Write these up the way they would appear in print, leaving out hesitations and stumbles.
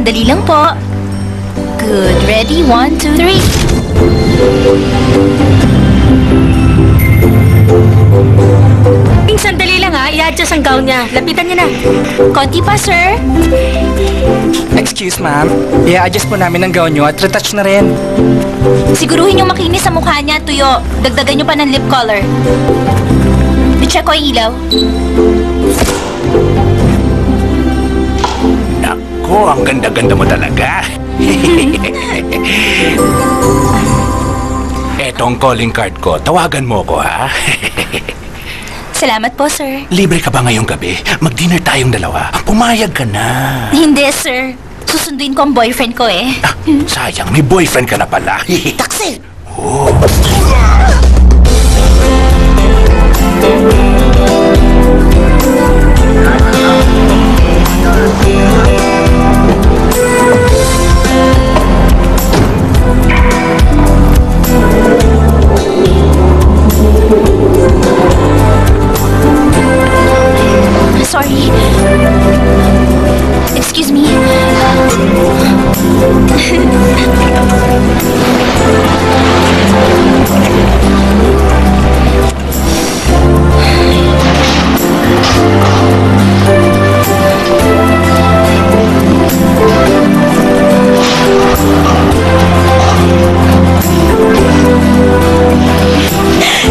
Sandali lang po. Good. Ready? 1, 2, 3. Sandali lang ha. I-adjust ang gown niya. Lapitan niya na. Konti pa, sir. Excuse, ma'am. I-adjust po namin ang gown niyo at retouch na rin. Siguruhin niyo makinis sa mukha niya, tuyo. Dagdagan niyo pa ng lip color. I-check ko ang ilaw. Ako, ang ganda-ganda mo talaga. Eto ang calling card ko. Tawagan mo ko, ha? Salamat po, sir. Libre ka ba ngayong gabi? Mag-dinner tayong dalawa. Pumayag ka na. Hindi, sir. Susunduin ko ang boyfriend ko, eh. Ah, sayang, may boyfriend ka na pala. Taksi! Oh. Sorry. Excuse me.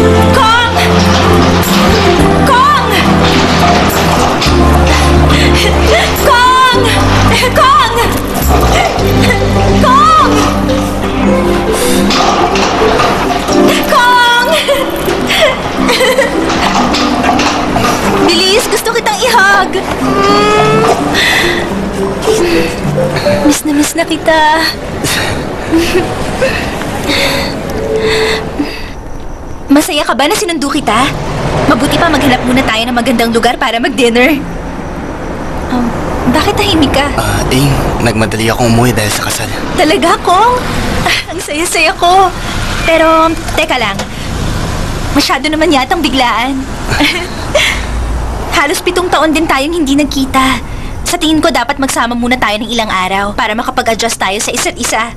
Kong! Kong! Kong! Kong! Kong! Kong! Bilis, gusto kitang ihag. Miss na kita. Masaya ka ba na sinundo kita? Mabuti pa maghanap muna tayo ng magandang lugar para mag-dinner. Bakit tahimik ka? Eng, nagmadali akong umuwi dahil sa kasal. Talaga, Kong? Ang saya-saya ko. Pero, teka lang. Masyado naman yatang biglaan. Halos 7 taon din tayong hindi nagkita. Sa tingin ko, dapat magsama muna tayo ng ilang araw para makapag-adjust tayo sa isa't isa.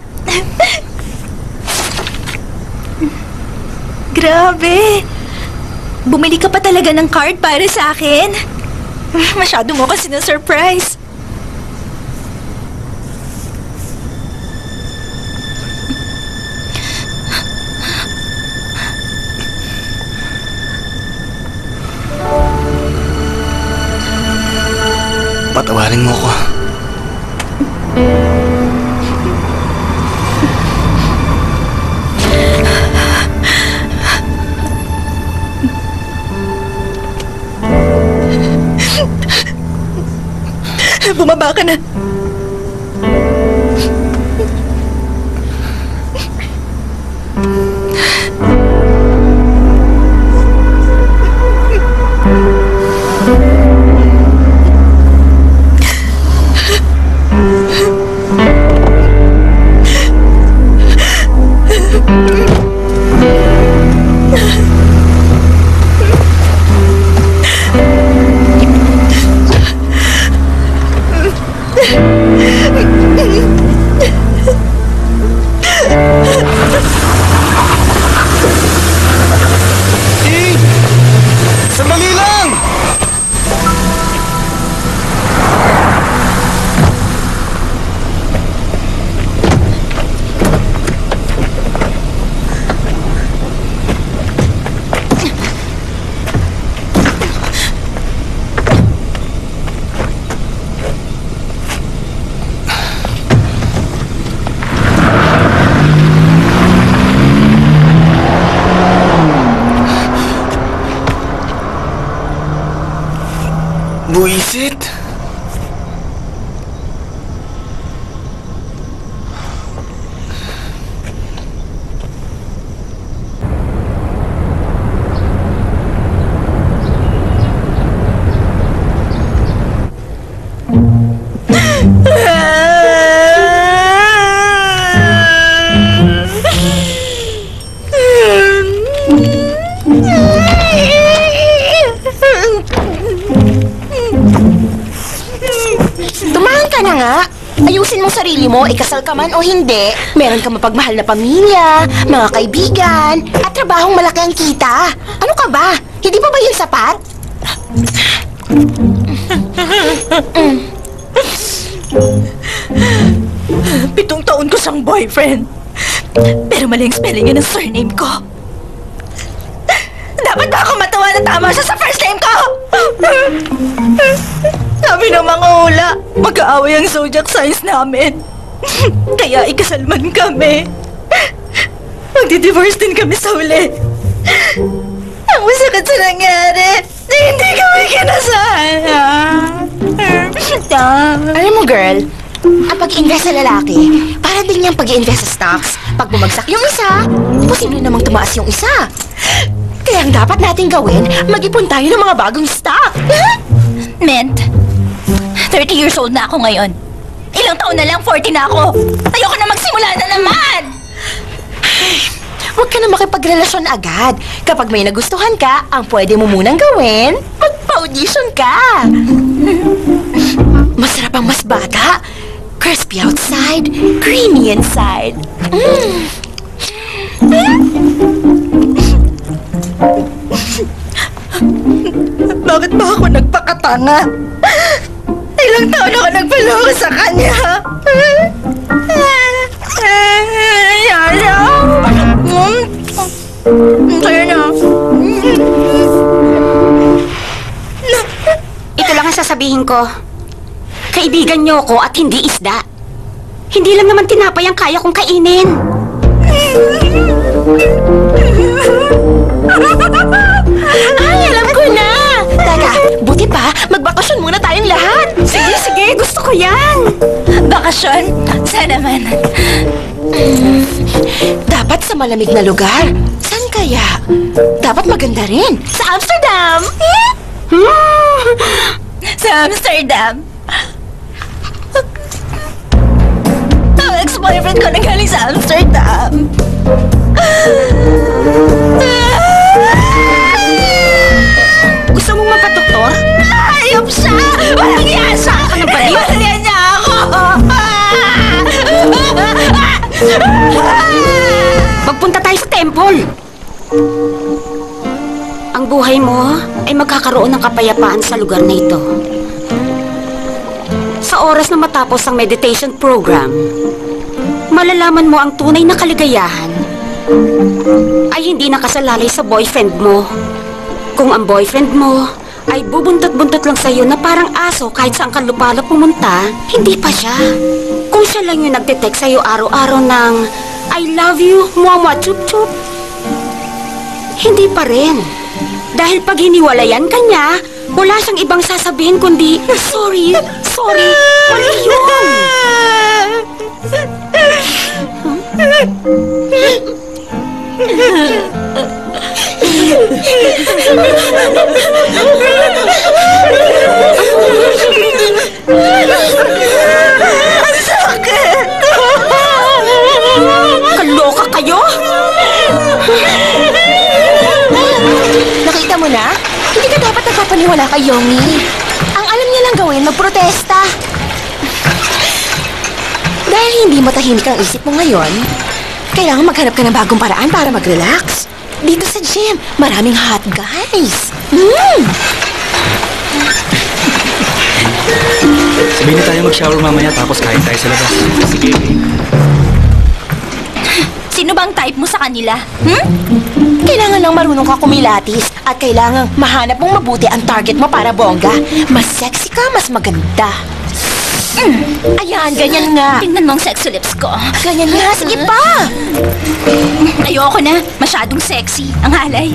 Grabe! Bumili ka pa talaga ng card para sa akin? Masyado mo kasi na-surprise. Patawarin mo ko. Bumaba ka na. ayusin mong sarili mo, ikasal ka man o hindi, meron ka mapagmahal na pamilya, mga kaibigan, at trabahong malaki ang kita. Ano ka ba? Hindi pa ba yun sapat? Pitong taon ko siyang boyfriend. Pero mali ang spelling yun ng surname ko. Dapat ba ako matawa na tama siya sa first name ko? Sabi ng mga hula, mag-aaway ang zodiac signs namin. Kaya ikasalman kami. Magdi-divorce din kami sa huli. Ang masakit sa nangyari, hindi kami kinasala. Alam mo, girl, ang pag-invest sa lalaki, para din niyang pag-invest sa stocks. Pag bumagsak yung isa, posible namang tumaas yung isa. Kaya ang dapat natin gawin, mag-ipon tayo ng mga bagong stock. Mint, 30 years old na ako ngayon. Ilang taon na lang, 40 na ako. Ayoko na magsimula na naman! Huwag ka na makipagrelasyon agad. Kapag may nagustuhan ka, ang pwede mo munang gawin, magpa-audition ka. Masarap ang mas bata. Crispy outside, creamy inside. Bakit ba ako nagpakatanga? Ilang taon ako nagpaloko sa kanya. Ito lang ang sasabihin ko. Kaibigan niyo ko at hindi isda. Hindi lang naman tinapay ang kaya kong kainin. Ay, alam ko na! Teka, buti pa, magbakasyon muna tayong lahat. Sige, sige, gusto ko yan. Bakasyon? Sana man. Dapat sa malamig na lugar. Saan kaya? Dapat maganda rin. Sa Amsterdam! Sa Amsterdam? Ang ex-boyfriend ko nanggaling sa Amsterdam. Gusto mong mapatuktor? Ayop siya! Walang iya siya! Walang iya niya ako! Magpunta tayo sa temple! Ang buhay mo ay magkakaroon ng kapayapaan sa lugar na ito. Sa oras na matapos ang meditation program, malalaman mo ang tunay na kaligayahan ay hindi nakasalalay sa boyfriend mo. Kung ang boyfriend mo ay bubuntot-buntot lang sa'yo na parang aso kahit saan ka lupalo pumunta, hindi pa siya. Kung siya lang yung nagdetect sa'yo araw-araw ng I love you, mwa-mwa, chup-chup, hindi pa rin. Dahil pag hiniwalayan ka niya, wala siyang ibang sasabihin kundi sorry, sorry, mali yun. Ang sakit! Kaloka kayo? Nakita mo na? Hindi ka dapat nagpapaniwala kay Yongi. Ang alam niya lang gawin, magprotesta. Dahil hindi matahimik ang isip mo ngayon, kailangan maghanap ka ng bagong paraan para mag-relax. Dito sa gym, maraming hot guys. Sabihin na tayo mag-shower mamaya tapos kain tayo sa labas. Sige. Sino bang type mo sa kanila? Kailangan lang marunong ka kumilatis at kailangan mahanap mong mabuti ang target mo para bongga. Mas sexy ka, mas maganda. Ayan, ganyan nga. Tingnan mo ang sexy lips ko. Ganyan nga, sige pa. Ayoko na, masyadong sexy. Ang halay.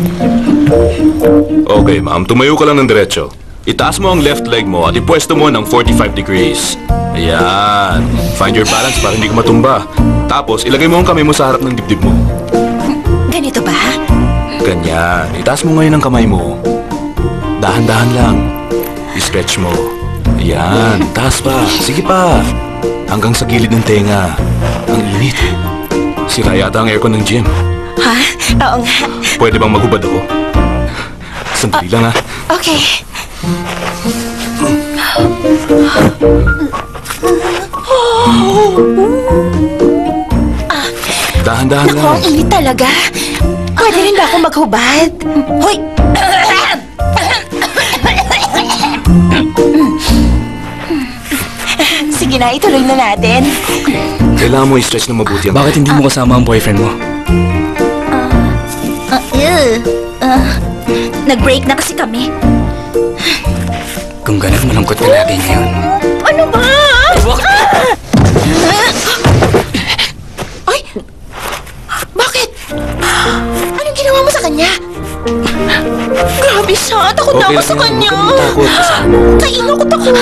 Okay ma'am, tumayo ka lang ng diretso. Itaas mo ang left leg mo at ipuesto mo ng 45 degrees. Ayan, find your balance para hindi ka matumba. Tapos ilagay mo ang kamay mo sa harap ng dibdib mo. Ganito ba? Ganyan, itaas mo ngayon ang kamay mo. Dahan-dahan lang. I-stretch mo. Ayan, taas pa. Sige pa. Hanggang sa gilid ng tenga. Ang init. Sira yata ang aircon ng gym. Ha? Oo nga. Pwede bang maghubad ako? Sandali lang ha. Okay. Dahan-dahan lang. Naku, ang init talaga. Pwede rin ba akong maghubad? Hoy! Sige na, ituloy na natin. Kailangan mo i-stress na mabuti ang... Bakit hindi mo kasama ang boyfriend mo? Nag-break na kasi kami. Kung ganun, malungkot ka lagi ngayon. Ano ba? Ay! Bakit? Anong ginawa mo sa kanya? Grabe siya! Takot na ako sa kanya! Kainga ko takot!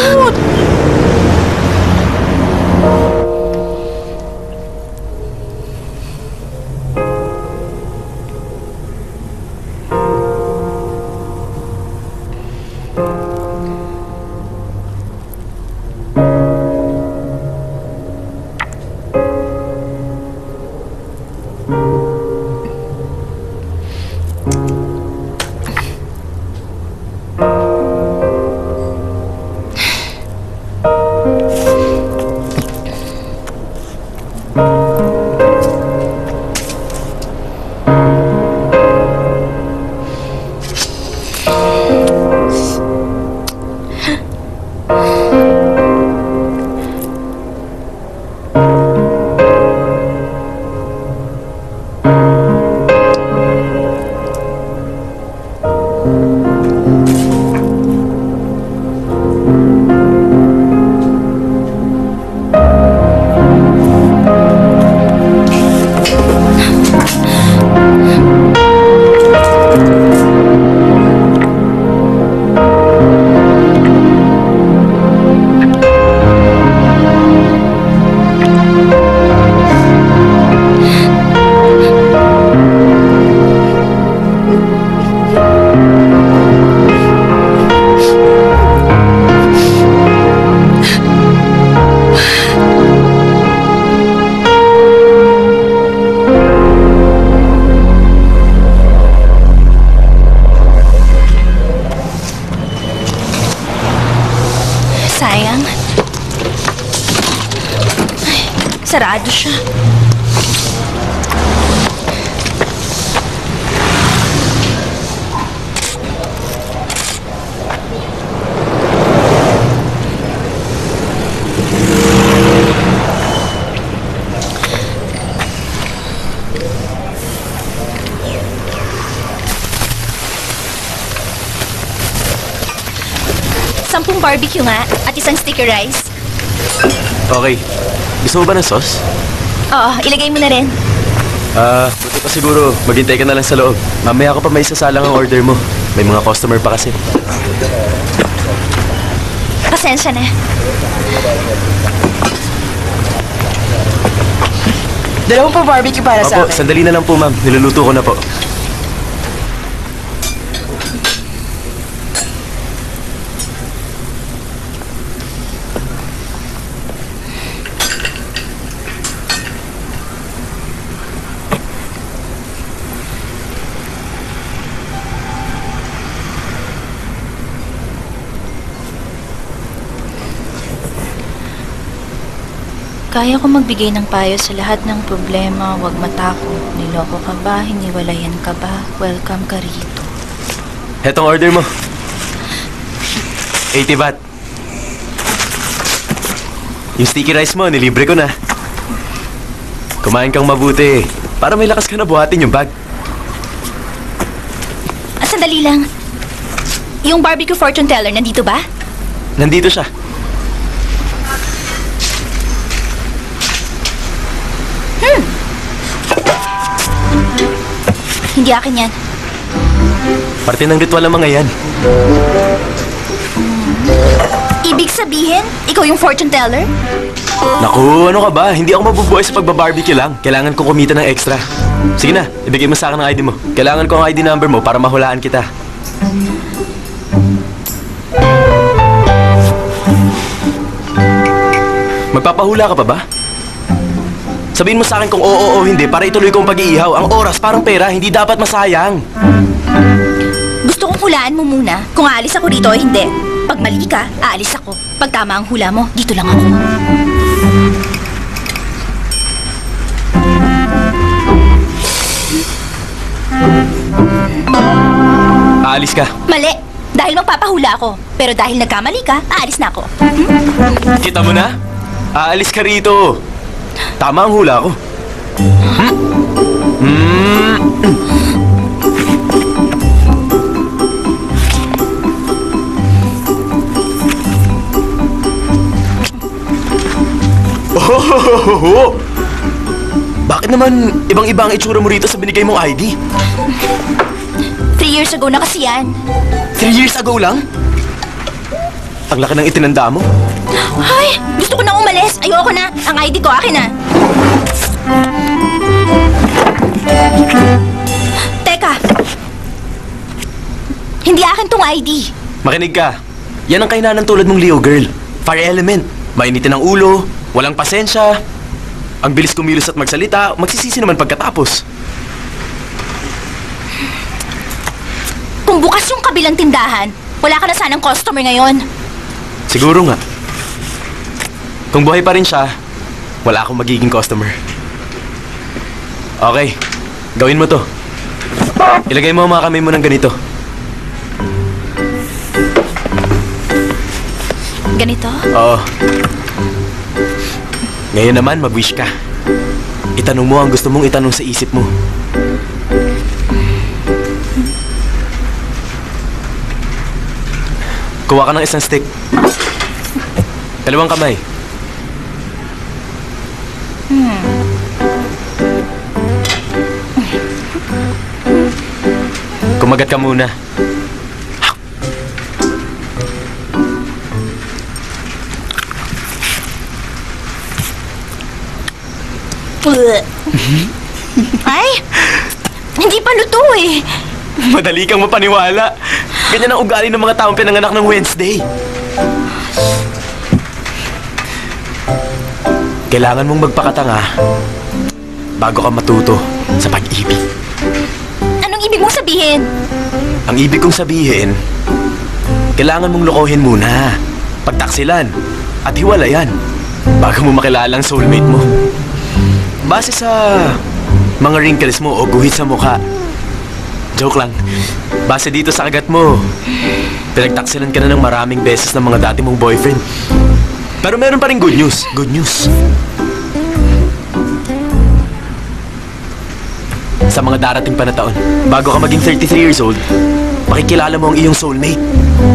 Sarado siya. Sampung barbecue nga at isang sticker rice. Okay. Gusto mo ba ng sauce? Oo, ilagay mo na rin. Buti pa siguro. Maghintay ka na lang sa loob. Mamaya ako pa may isasalang ang order mo. May mga customer pa kasi. Pasensya na. Dalawang po barbecue para sa akin. Opo, sandali na lang po ma'am. Niluluto ko na po. Kaya ko magbigay ng payo sa lahat ng problema, huwag matakot. Niloko ka ba? Hiniwalayan ka ba? Welcome ka rito. Hetong order mo. 80 baht. Yung sticky rice mo, nilibre ko na. Kumain kang mabuti. Para may lakas ka na buhatin yung bag. Sandali lang. Yung barbecue fortune teller, nandito ba? Nandito siya. Hindi akin yan. Parte ng ritual ang mga yan. Ibig sabihin, ikaw yung fortune teller? Naku, ano ka ba? Hindi ako mabubuhay sa pagbabarbecue lang. Kailangan ko kumita ng extra. Sige na, ibigay mo sa akin ang ID mo. Kailangan ko ang ID number mo para mahulaan kita. Magpapahula ka pa ba? Sabihin mo sa akin kung oo o hindi para ituloy kong pag-iihaw. Ang oras parang pera, hindi dapat masayang. Gusto kong hulaan mo muna kung aalis ako dito o hindi. Pag mali ka, aalis ako. Pag tama ang hula mo, dito lang ako. Aalis ka. Mali. Dahil magpapahula ako. Pero dahil nagkamali ka, aalis na ako. Hmm? Kita mo na? Aalis ka rito. Tama ang hula ko. Hmm? Hmm. Oh! Bakit naman ibang-ibang itsura mo rito sa binigay mong ID? 3 years ago na kasi yan. 3 years ago lang? Ang laki ng itinanda mo. Ay! Gusto ko na umalis. Ayoko na. Ang ID ko akin na. Teka. Hindi akin tong ID. Makinig ka. Yan ang kainanan tulad mong Leo girl. Fire element. Mainitin ang ulo. Walang pasensya. Ang bilis kumilos at magsalita. Magsisisi naman pagkatapos. Kung bukas yung kabilang tindahan, wala ka na sanang customer ngayon. Siguro nga. Kung buhay pa rin siya, wala akong magiging customer. Okay, gawin mo to. Ilagay mo ang mga kamay mo ng ganito. Ganito? Oo. Ngayon naman, mag-wish ka. Itanong mo ang gusto mong itanong sa isip mo. Kuha ka ng isang stick. Dalawang kamay. Kumagat ka muna. Ay! Hindi pa luto eh. Madali kang mapaniwala. Ganyan ang ugali ng mga taong pinanganak ng Wednesday. Kailangan mong magpakatanga bago ka matuto sa pag-ibig. Anong ibig mong sabihin? Ang ibig kong sabihin, kailangan mong lokohin muna, pagtaksilan, at hiwalayan bago mo makilala ang soulmate mo. Base sa mga wrinkles mo o guhit sa mukha. Joke lang. Base dito sa kagat mo, pinagtaksilan ka na ng maraming beses ng mga dati mong boyfriend. Pero meron pa rin good news. Good news. Sa mga darating pa na taon, bago ka maging 33 years old, makikilala mo ang iyong soulmate.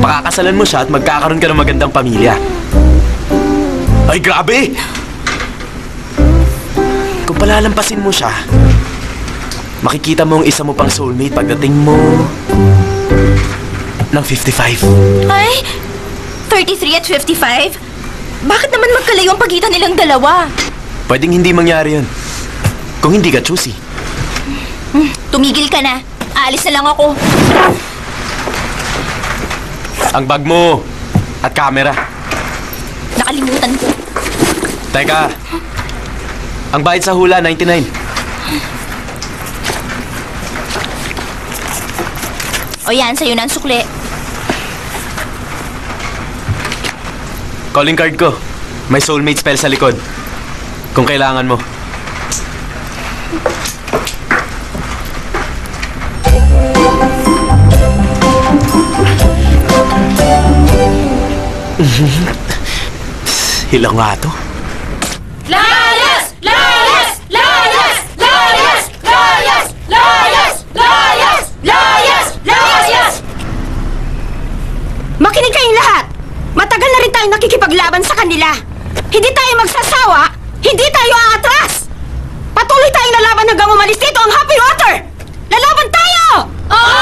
Pakakasalan mo siya at magkakaroon ka ng magandang pamilya. Ay, grabe! Kung palalampasin mo siya, makikita mo ang isa mo pang soulmate pagdating mo ng 55. Ay! 33 at 55? Bakit naman magkalayo ang pagitan nilang dalawa? Pwedeng hindi mangyari yun. Kung hindi ka choosy. Tumigil ka na. Aalis na lang ako. Ang bag mo at camera. Nakalimutan ko. Teka. Ang bayad sa hula, 99. O yan, sa'yo na ang sukli. Calling card ko. May soulmate spell sa likod. Kung kailangan mo. Hilang nga to. Layas! Layas! Layas! Layas! Layas! Layas! Layas! Layas! Layas! Makinig kayong lahat! Matagal na rin tayong nakikipaglaban sa kanila. Hindi tayo magsasawa, hindi tayo aatras. Patuloy tayong lalaban hanggang umalis dito ang happy water. Lalaban tayo! Oo!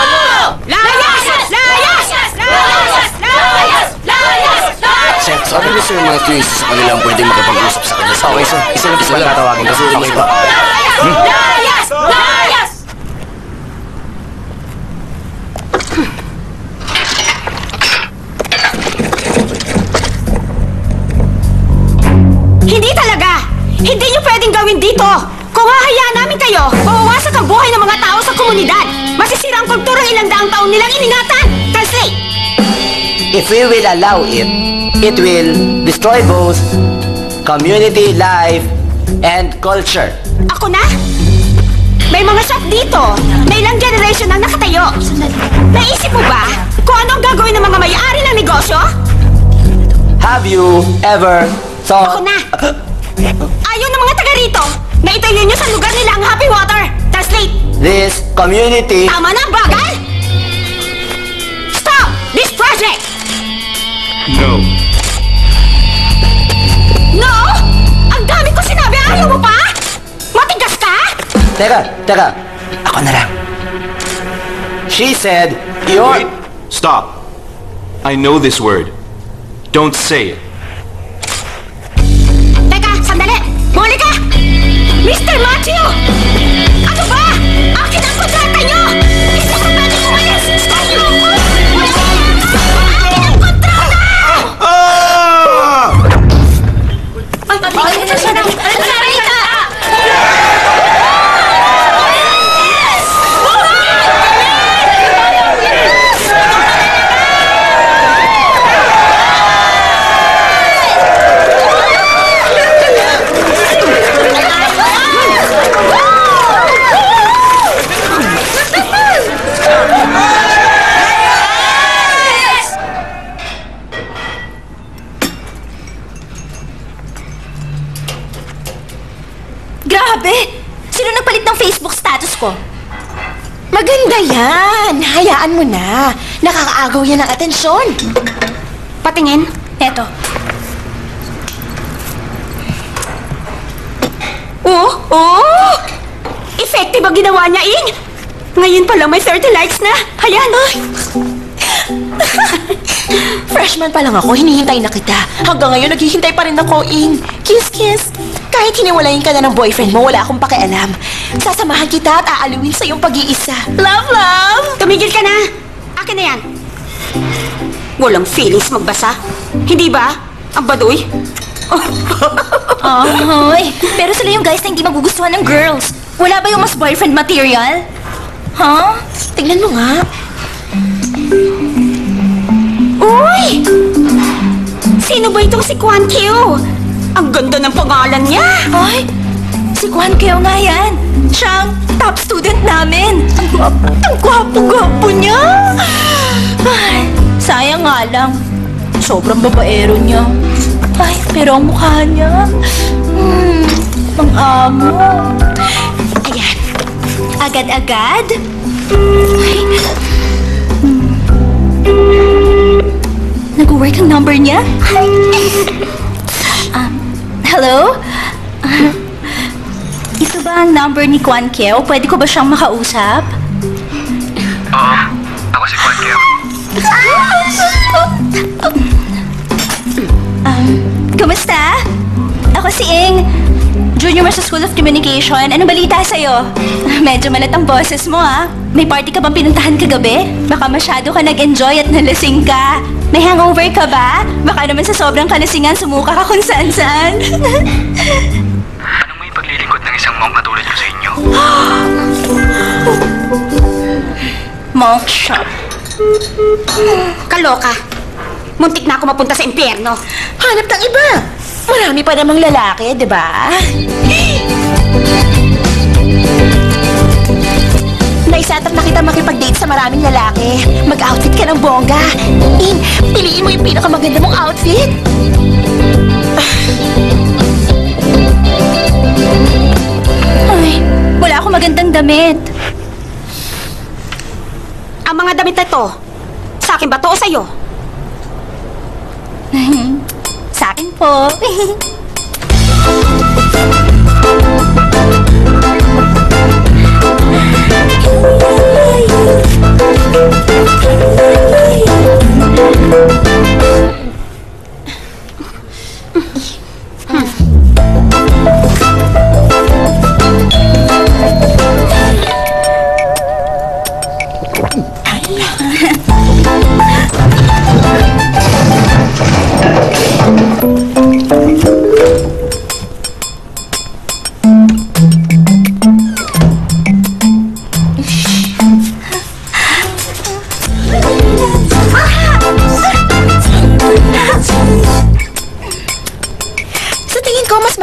Layas! Layas! Layas! Layas! Layas! Sir, sabi ni Sir Matthew, isa sa kanila ang pwedeng makapag-usap sa kanila. Okay, sir. Isa lang isa lang tatawagin kasi yung iba. Layas! Layas! Layas! Hindi talaga! Hindi nyo pwedeng gawin dito! Kung hahayaan namin kayo, mawawasak ang buhay ng mga tao sa komunidad! Masisira ang kultura ilang daang taon nilang iningatan! Translate! If we will allow it, it will destroy both community life, and culture. Ako na? May mga shop dito. May ilang generation ang nakatayo. Naisip mo ba kung anong gagawin ng mga may-ari ng negosyo? Have you ever thought... Ako na! Ayaw ng mga taga rito na itayo nyo sa lugar nila ang happy water. Translate! This community... Tama na, bagal! Stop this project! No. No? Ang dami ko sinabi, ayaw mo pa? Matigas ka? Teka. Ako na lang. She said, you're... Wait. Stop. I know this word. Don't say it. Teka, sandali! Muli ka! Mr. Matthew! Ano ba? Akin ang kontrata nyo! Hindi ko pwede kumalis! Stop! Akin ang kontrata! Ang sarita! Ko. Maganda yan! Hayaan mo na. Nakakaagaw yan ng atensyon. Patingin. Eto. Oh! Effective ang ginawa niya, Eng! Ngayon pa lang may 30 likes na. Hayaan. Freshman pa lang ako, hinihintay na kita. Hanggang ngayon, naghihintay pa rin ako, Eng. Kiss. Kahit hiniwalayin ka na ng boyfriend mo, wala akong pakialam. Sasamahan kita at aaluin sa iyong pag-iisa. Love! Tumigil ka na! Akin na yan. Walang feelings magbasa. Hindi ba? Ang baduy? Hoy. Pero sila yung guys na hindi magugustuhan ng girls. Wala ba yung mas boyfriend material? Huh? Tingnan mo nga. Uy! Sino ba itong si Quan Kyo? Ang ganda ng pangalan niya! Ay! Si Kwan Keow nga yan. Siya ang top student namin. Ang gwapo-gwapo niya. Ay, sayang nga lang. Sobrang babaero niya. Ay, pero ang mukha niya. Pang-amo. Ayan. Agad-agad. Ay. Nag-work ang number niya? Ay. Hello? Ito ba ang number ni Quan Kyo? Pwede ko ba siyang makausap? Ako si Quan Kyo. Kumusta? Ako si Eng. Junior sa School of Communication. Anong balita sa'yo? Medyo malat ang boses mo, ah. May party ka bang pinuntahan kagabi? Baka masyado ka nag-enjoy at nalasing ka. May hangover ka ba? Baka naman sa sobrang kalasingan, sumuka ka kung saan-saan. Paglilingkod ng isang monk katulad ko sa inyo. Monk shop. Kaloka. Muntik na ako mapunta sa impyerno. Hanap ng iba. Marami pa namang lalaki, di ba? Naisatap na kita makipag-date sa maraming lalaki. Mag-outfit ka ng bongga. In, piliin mo yung pinakamaganda mong outfit. Ay, wala akong magandang damit. Ang mga damit na to, sa akin ba to o sa'yo? Sa akin po.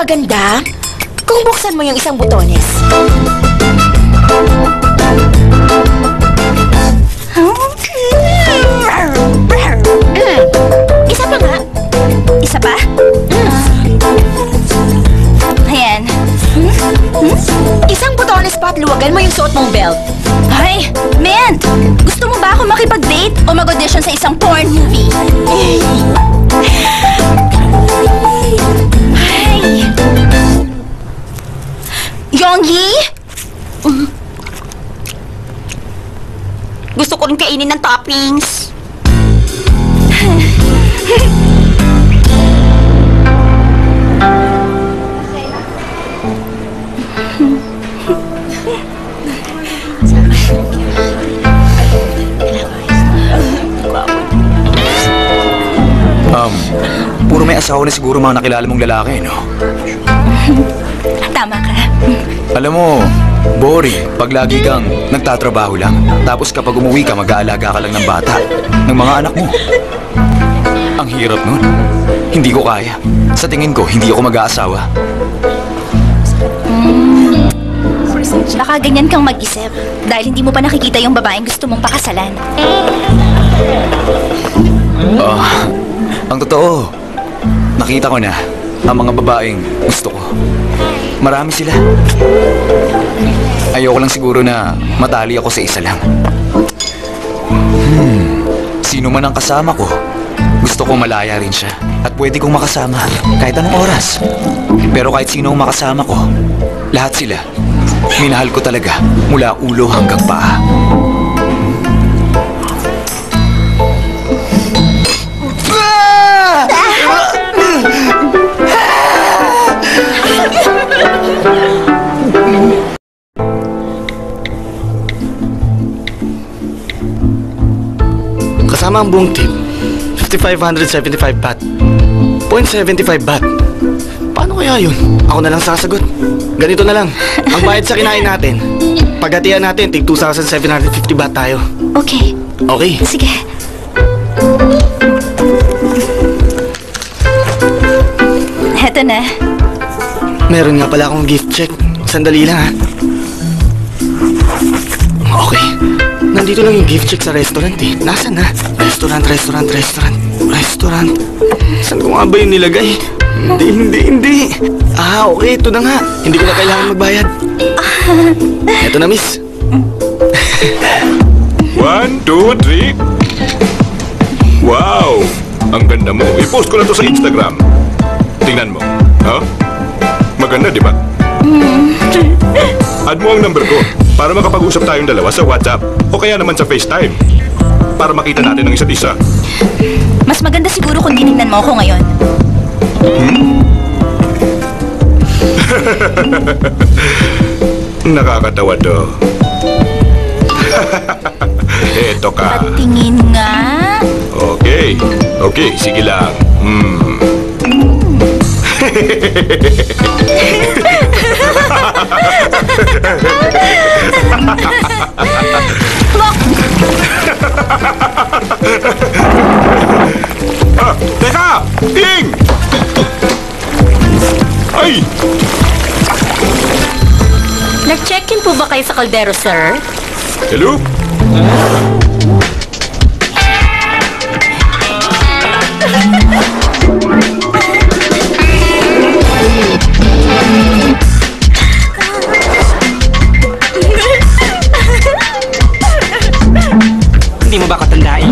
maganda kung buksan mo yung isang butones. Isa pa nga. Isa pa? Ayan. Isang butones pa at luwagan mo yung suot mong belt. Ay, Mint! Gusto mo ba ako makipag-date o mag-audition sa isang porn movie? Yonggi? Gusto ko rin kainin ng toppings. Puro may asawa na siguro mga nakilala mong lalaki, no? Tama ka. Alam mo, boring pag lagi kang nagtatrabaho lang. Tapos kapag umuwi ka, mag-aalaga ka lang ng bata, ng mga anak mo. Ang hirap nun. Hindi ko kaya. Sa tingin ko, hindi ako mag-aasawa. Baka ganyan kang mag-isip dahil hindi mo pa nakikita yung babaeng gusto mong pakasalan. Ang totoo, nakita ko na ang mga babaeng gusto ko. Marami sila. Ayoko lang siguro na matali ako sa isa lang. Sino man ang kasama ko, gusto ko malaya rin siya. At pwede kong makasama kahit anong oras. Pero kahit sino ang makasama ko, lahat sila, minahal ko talaga mula ulo hanggang paa. Kasama ang buong team, 5,575 baht. 0.75 baht. Paano kaya yun? Ako na lang sasagot. Ganito na lang. Ang bayad sa kinain natin, paghatian natin, tig 2,750 baht tayo. Okay. Okay? Sige. Heto na. Meron nga pala akong gift check. Sandali lang, ha? Okay. Nandito lang yung gift check sa restaurant, eh. Nasaan na? Restaurant. Saan ko nga ba yung nilagay? Hindi. Ah, okay. Ito na nga. Hindi ko na kailangan magbayad. Ito na, miss. 1, 2, 3. Wow! Ang ganda mo. I-post ko na to sa Instagram. Tingnan mo. Ha? Huh? Maganda, di ba? Add mo ang number ko para makapag-usap tayong dalawa sa WhatsApp o kaya naman sa FaceTime para makita natin ang isa't isa. Mas maganda siguro kung dinignan mo ako ngayon. Nakakatawa to. Eto ka. Patingin nga. Okay, sige lang. Teka! Eng! Ay! Nag-check-in po ba kayo sa kaldero, sir? Hello? Hindi mo ba katandain?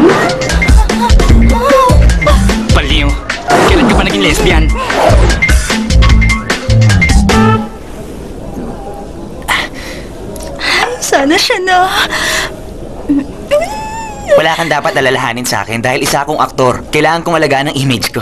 Baliw! Kailan ka pa naging lesbian? Sana siya na. Wala kang dapat alalahanin sa akin dahil isa akong aktor. Kailangan kong alagaan ang image ko.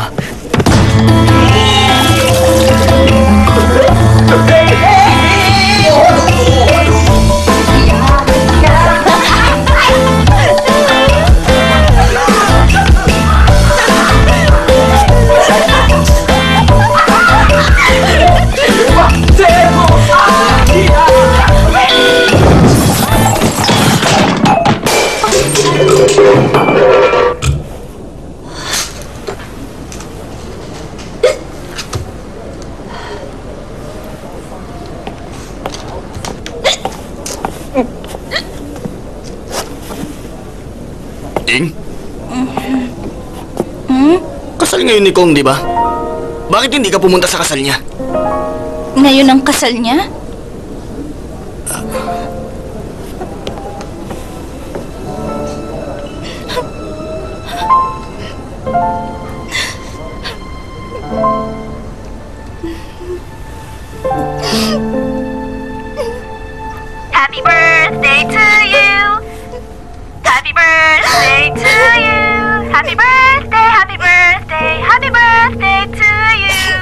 Eng? Kasal ngayon ni Kong, di ba? Bakit hindi ka pumunta sa kasal niya? Ngayon ang kasal niya? Happy birthday to you. Happy birthday to you. Happy birthday, happy birthday, happy birthday to you.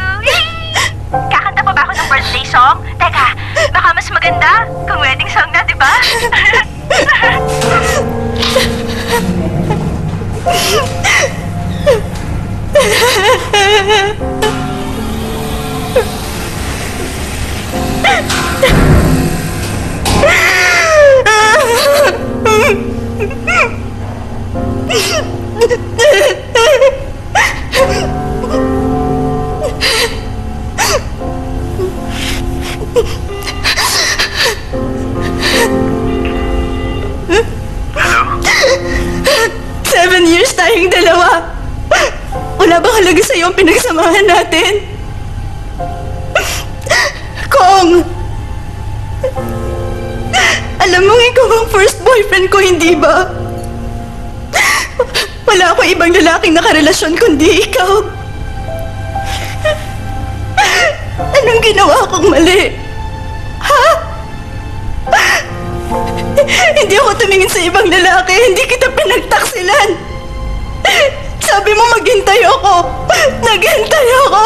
Kakanta pa ba ako ng birthday song? Teka, baka mas maganda kung wedding song na, di ba? Hello? 7 years tayong dalawa. Wala bang halaga sa'yo ang pinagsamahan natin? Kong! Alam mong ikaw ang first boyfriend ko, hindi ba? Wala akong ibang lalaking nakarelasyon kundi ikaw. Anong ginawa kong mali? Ha? Hindi ako tumingin sa ibang lalaki, hindi kita pinagtaksilan. Sabi mo maghintay ako. Naghintay ako.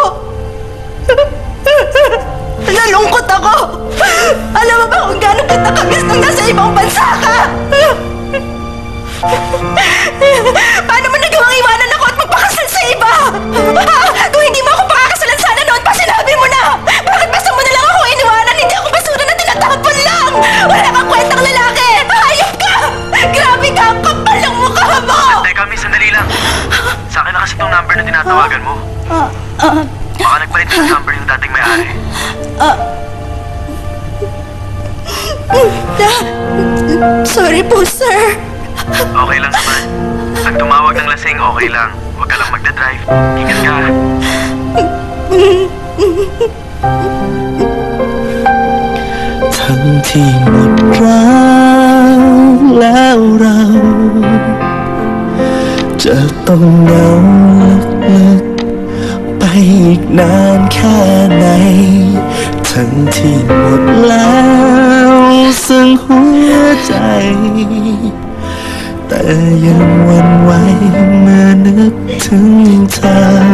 Nalungkot ako. Alam mo ba kung gano'ng kita kamiss nung nasa ibang bansa ka? Paano mo nagawang iwanan ako at magpakasal sa iba? Ha? Kung hindi mo ako pakakasalan sana noon pa sinabi mo na. Bakit basta mo na lang ako iniwanan? Hindi ako basura na tinatapon lang. Wala kang kwentang lalaki. Hayop ka! Grabe ka! Kapal ang mukha mo! Teka, may sandali lang. Sa akin na kasi itong number na tinatawagan mo. Baka nagpalit yung number yung dating may-ari. Sorry po, sir. Okay lang naman. Pag tumawag ng lasing, okay lang. Huwag ka lang magdadrive. Ingat ka.ทั้งที่หมดรักแล้วเราจะต้องเหงาลึกๆไปอีกนานแค่ไหนทั้งที่หมดแล้วซึ่งหัวใจแต่ยังหวั่นไหวเมื่อนึกถึงเธอ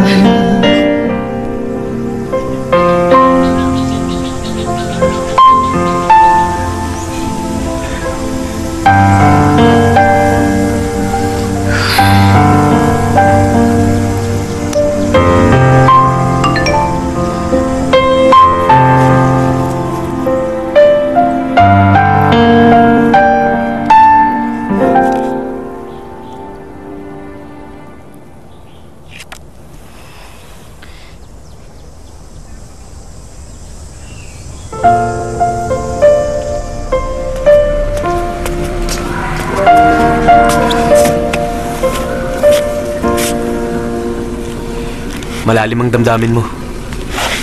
Malalim ang damdamin mo.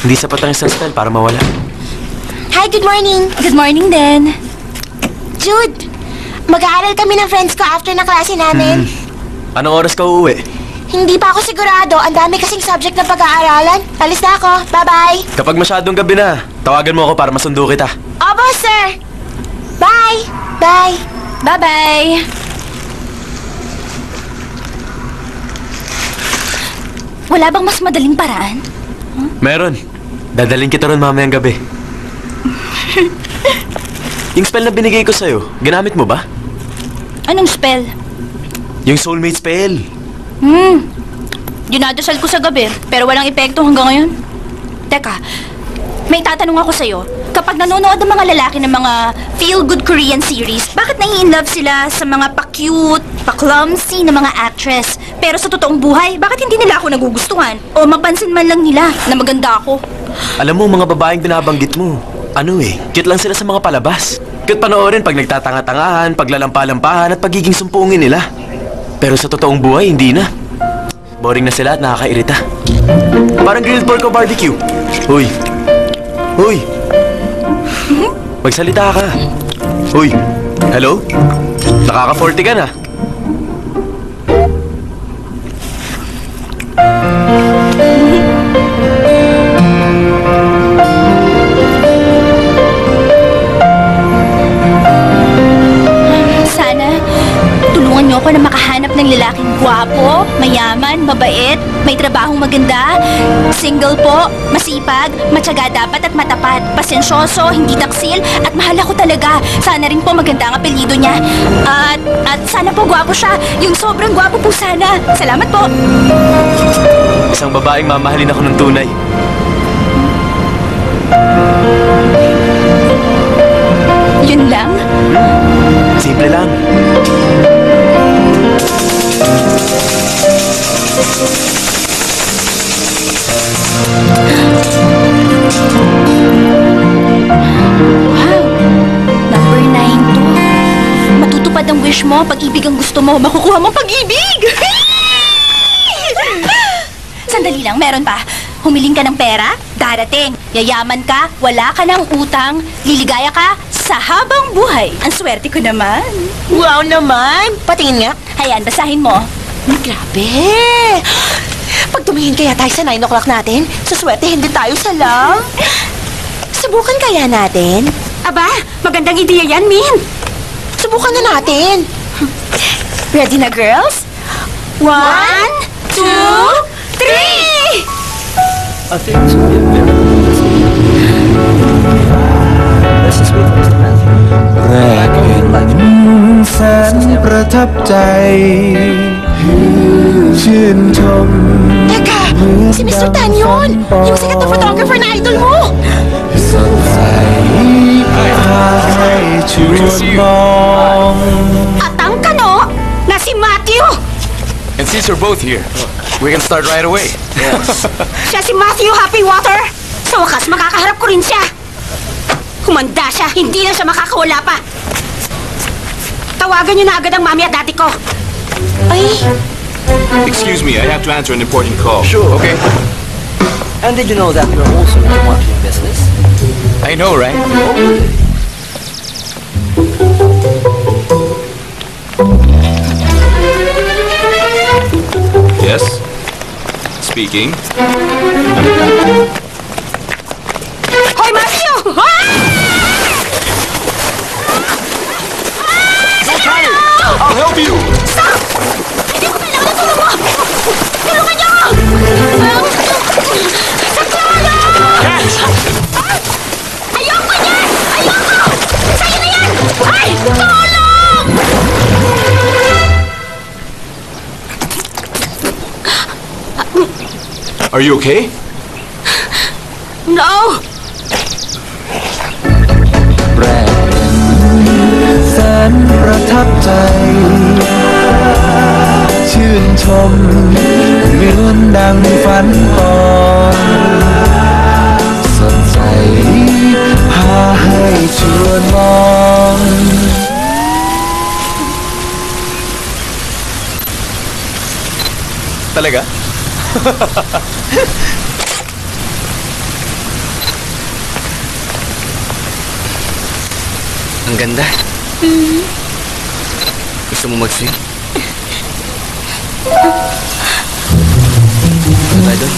Hindi sapat ang isang style para mawala. Hi, good morning. Good morning din. Jude, mag-aaral kami ng friends ko after na klase namin. Anong oras ka uuwi? Hindi pa ako sigurado. Ang dami kasing subject na pag-aaralan. Alis na ako. Bye-bye. Kapag masyadong gabi na, tawagan mo ako para masundo kita. Opo, sir. Bye. Bye. Bye-bye. Wala bang mas madaling paraan? Huh? Meron. Dadaling kita ron mamayang gabi. Yung spell na binigay ko sa'yo, ginamit mo ba? Anong spell? Yung soulmate spell. Dinadasal ko sa gabi, pero walang epekto hanggang ngayon. Teka, may tatanong ako sa'yo. Kapag nanonood ang mga lalaki ng mga feel-good Korean series, bakit nai-inlove sila sa mga pa-cute, pa-clumsy na mga actress? Pero sa totoong buhay, bakit hindi nila ako nagugustuhan? O mapansin man lang nila na maganda ako? Alam mo, mga babaeng binabanggit mo, cute lang sila sa mga palabas. Cute panoorin pag nagtatanga-tangahan, paglalampahan at pagiging sumpuungin nila. Pero sa totoong buhay, hindi na. Boring na sila at nakakairita. Parang grilled pork o barbecue. Uy. Uy. Magsalita ka. Uy. Hello? Nakaka-40 ka na. Ako na makahanap ng lalaking gwapo, mayaman, mabait, may trabahong maganda, single po, masipag, matyaga dapat at matapat, pasensyoso, hindi taksil, at mahal ako talaga. Sana rin po maganda ang apelyido niya. At sana po gwapo siya. Yung sobrang gwapo po sana. Salamat po. Isang babaeng mamahalin ako ng tunay. Yun lang? Simple lang. Wow! Number 9 to. Matutupad ang wish mo, pag-ibig ang gusto mo, makukuha mo pag-ibig! Sandali lang, meron pa. Humiling ka ng pera, darating. Yayaman ka, wala ka ng utang, liligaya ka sa habang buhay. Ang swerte ko naman. Wow naman! Patingin nga. Hayaan, basahin mo. Grabe! Pag tumingin kaya tayo sa 9 o'clock natin, suswertehin din tayo sa love. Subukan kaya natin? Aba, magandang ideya yan, Min. Subukan na natin. Ready na, girls? 1, 2, 3! This is with Mr. Matthew.แรกเห็นแสนประทับใจชื่นชม Teka! Si Mr. Tan yun! Yung sikat na photographer na idol mo! At ang kano na si Matthew! And since you're both here, we can start right away. Siya si Matthew Happy Water! Sa wakas, makakaharap ko rin siya! Kumanda siya, hindi na siya makakawala pa. Tawagan niyo na agad ang mami at daddy ko. Ay! Excuse me, I have to answer an important call. Sure. Okay? And did you know that you're also in the marketing business? I know, right? Oh. Yes? Speaking. Hoy, Matthew! I'll help you! Stop! Hindi ko kailangan ng tulong mo! Tulungan niyo ako! Saklado! Catch! Ayoko niyan! Ayoko! Sa'yo na yan! Ay! Tulong! Are you okay? No!ประทับใจชื่นชมเหมือนดังฝันก่อนสดใสพาให้ชวนมองTalaga? Ang ganda. Gusto mo mag-sing? Ano ba doon?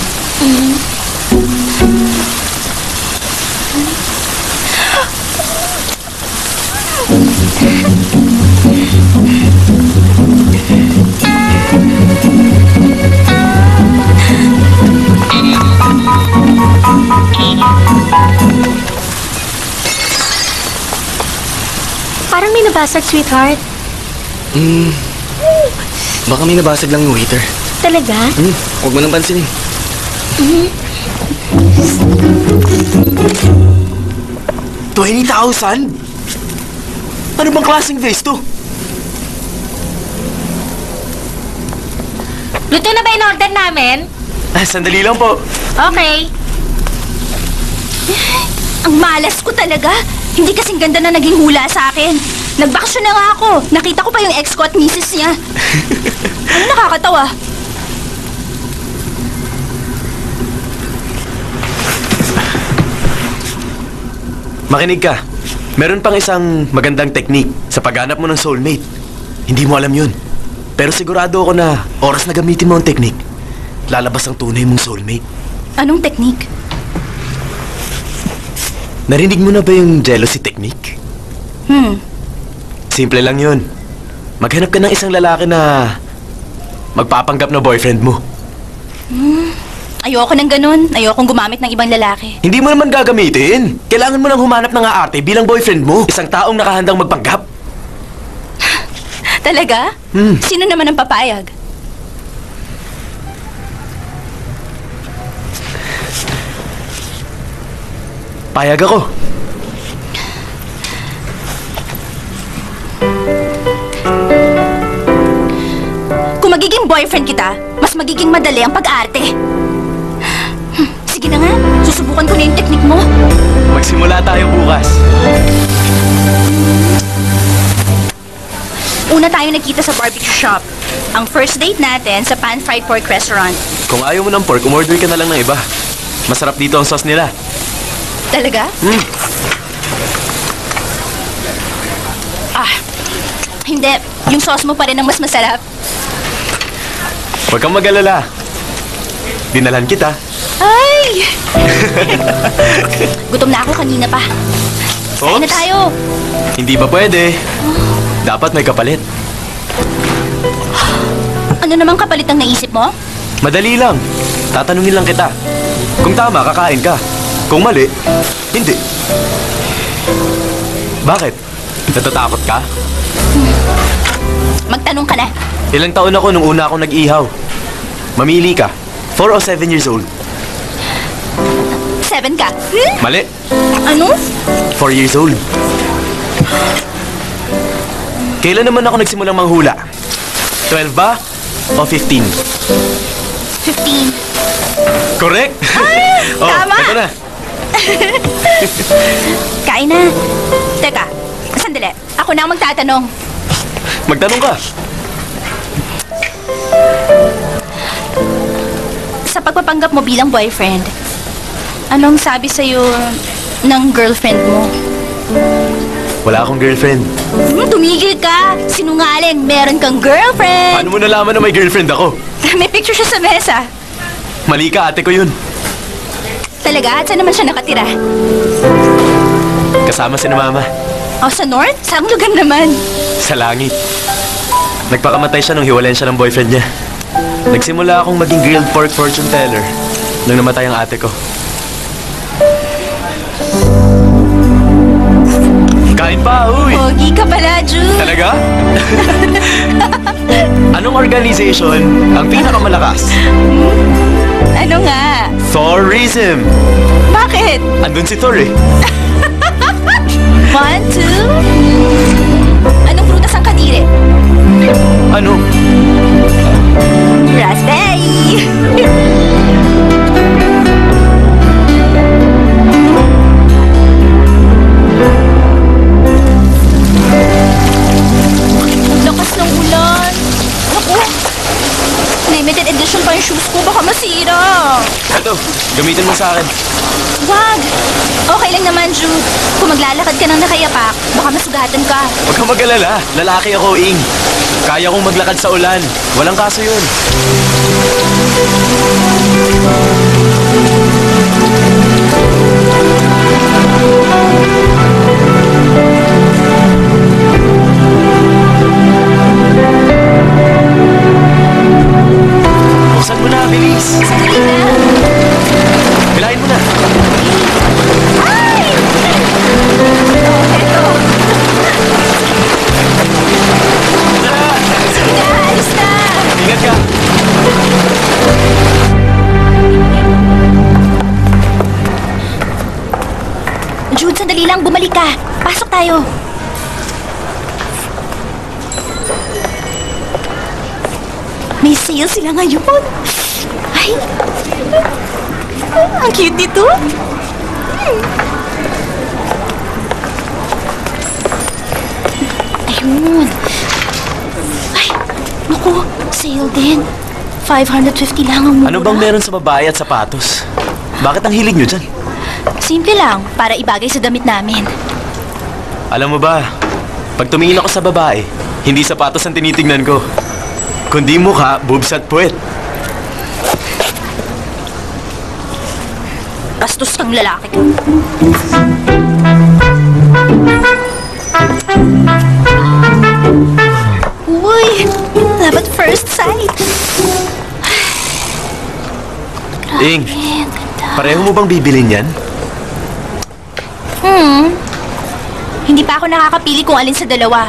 Parang may nabasag, sweetheart. Baka may nabasag lang yung waiter. Talaga? Huwag mo nang pansinin. $20,000? Ano bang klaseng vest to? Luto na ba in-order namin? Sandali lang po. Okay. Ang malas ko talaga. Hindi kasing ganda na naging hula sa akin. Nagbakasyon na nga ako. Nakita ko pa yung ex ko at misis niya. nakakatawa. Makinig ka. Meron pang isang magandang technique sa paghanap mo ng soulmate. Hindi mo alam yun. Pero sigurado ako na oras na gamitin mo ang technique, lalabas ang tunay mong soulmate. Anong technique? Narinig mo na ba yung jealousy technique? Simple lang yun. Maghanap ka ng isang lalaki na magpapanggap na boyfriend mo. Ayoko ng ganun. Ayokong gumamit ng ibang lalaki. Hindi mo naman gagamitin. Kailangan mo nang humanap ng aarte bilang boyfriend mo. Isang taong nakahandang magpanggap. Talaga? Sino naman ang papayag? Payag ako. Kung magiging boyfriend kita, mas magiging madali ang pag-arte. Sige na nga, susubukan ko na yung teknik mo. Magsimula tayo bukas. Una tayo nagkita sa barbecue shop. Ang first date natin sa pan-fried pork restaurant. Kung ayaw mo ng pork, umorder ka na lang ng iba. Masarap dito ang sauce nila. Talaga? Ah, hindi. Yung sauce mo pa rin ang mas masarap. Huwag kang mag-alala. Dinalan kita. Ay! Gutom na ako kanina pa. Kain na tayo. Hindi ba pwede? Dapat may kapalit. Ano namang kapalit ang naisip mo? Madali lang. Tatanungin lang kita. Kung tama, kakain ka. Kung mali, hindi. Bakit? Natatakot ka? Magtanong ka na. Ilang taon ako nung una akong nag-ihaw. Mamili ka. 4 or 7 years old. 7 ka? Mali. Ano? 4 years old. Kailan naman ako nagsimulang manghula? 12 ba? O 15? 15. Correct? Ay, tama! Ito na. Kain na. Teka, sandali. Ako na ang magtatanong. Magtanong ka. Sa pagpapanggap mo bilang boyfriend, anong sabi sa'yo ng girlfriend mo? Wala akong girlfriend. Tumigil ka! Sinungaling! Meron kang girlfriend! Paano mo nalaman na may girlfriend ako? May picture siya sa mesa. Mali ka, ate ko yun. Talaga? At saan naman siya nakatira? Kasama si na mama. Oh, sa North? Saan lugar naman? Sa langit. Nagpakamatay siya nung hiwalayan siya ng boyfriend niya. Nagsimula akong maging grilled pork fortune teller nung namatay ang ate ko. Kain pa, uy! Pogi ka pala, Jude! Talaga? Anong organization ang pinakamalakas? Ano nga? Thorism! Bakit? Andun si Thor eh. 1, 2... Anong prutas ang kadiri? Ano? Raspberry! Limited edition pa yung shoes ko. Baka masira. Ito, gamitin mo sa akin. Wag! Okay lang naman, Jude. Kung maglalakad ka ng nakayapak, baka masugatan ka. Huwag kang mag-alala. Lalaki ako, Eng. Kaya kong maglakad sa ulan. Walang kaso yun. Buksan mo na, bilis! Sandali na! Bilahin mo na! Ay! Ito, ito! Sige na, alis na! Ingat ka! Jude, sandali lang! Bumalik ka! Pasok tayo! May sale sila ngayon. Ay! Ang cute dito. Ayun. Ay! Naku, sale din. 550 lang ang mura. Ano bang meron sa babae at sapatos? Bakit ang hilig nyo dyan? Simple lang, para ibagay sa damit namin. Alam mo ba, pag tumingin ako sa babae, hindi sapatos ang tinitingnan ko. Kundi mukha, boobs at puwet. Bastos kang lalaki ka. Uy, love at first sight. Eng, pareho mo bang bibilin yan? Hindi pa ako nakakapili kung alin sa dalawa.